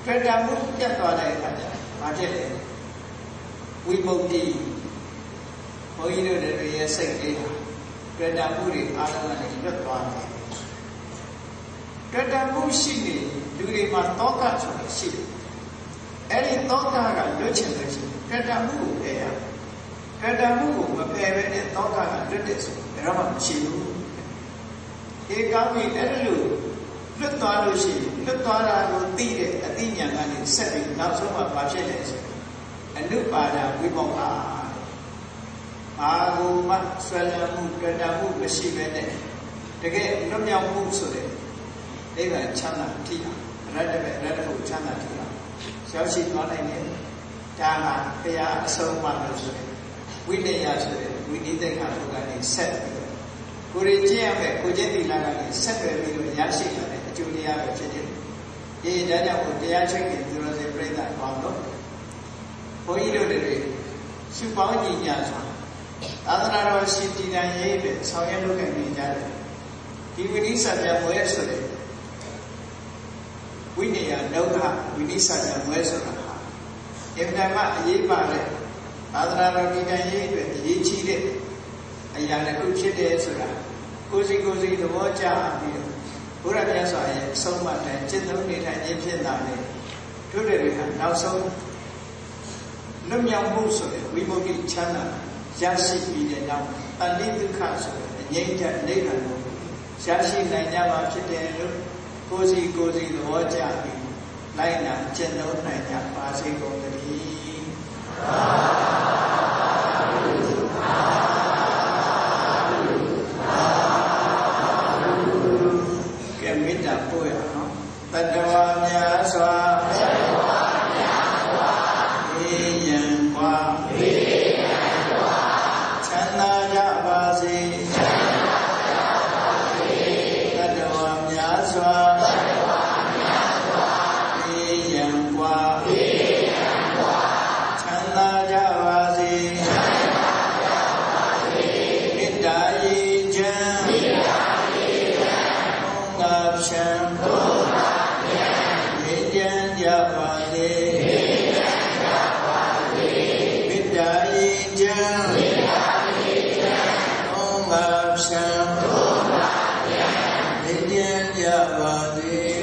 कड़ा मुरी क्या तो आए खाजा बाजे विभूति होइरो डरे संगे प्रदापुरी आलमारी रखवाने प्रदापुषी ने दूरी मातोका चुनसी ऐनी तोका का लोचन लोचन प्रदापु ऐया प्रदापु बपेरे ने तोका का लोटेस रमाचिलू एकामी ऐलू लोटालोशी लोटाला लोटीरे अतिन्यागानी सभी नासुमा पाचेलेस अनुपादा विभोगा आगुमा स्वलमु प्रदामु बसीबने तके नम्यामु सुरे देवा चना थिया रडबे रडबु चना थिया शावसी माने ने ताहा तया असोमा सुरे विनया सुरे विनिदेखा लोगाने सेट कोरेचे अबे कोजेती लागाने सेटवे बिलो यासी लाने अचुलिया बेचेते ये दादा को तया छके दुरोसे प्रैता पावलो होइरो डरे सुपांगी जाता आधारावासी टीना ये डे सायलों के निजारे किवनी साजा मुझे सुले विनया नौका विनी साजा मुझे सुला इब्दाम ये बारे आधारावासी टीना ये डे ये चीरे याने कुछ डे सुला कुछ कुछ तो बहुत जामी पूरा जैसा है सोमाटे चिंतन निठाने चिंताने टूटे रहा नावसो नम्यां बुसुले विभोगी चना जासी बीने नाम अनितुकासुले नियंत्र निरंतर जासी नया वाचते लोग कोजी कोजी लोचाबी लाइना चंदो नया पासे गोदरी क्या मिटा पूरा तंदवा न्यास Thank you.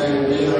Amen.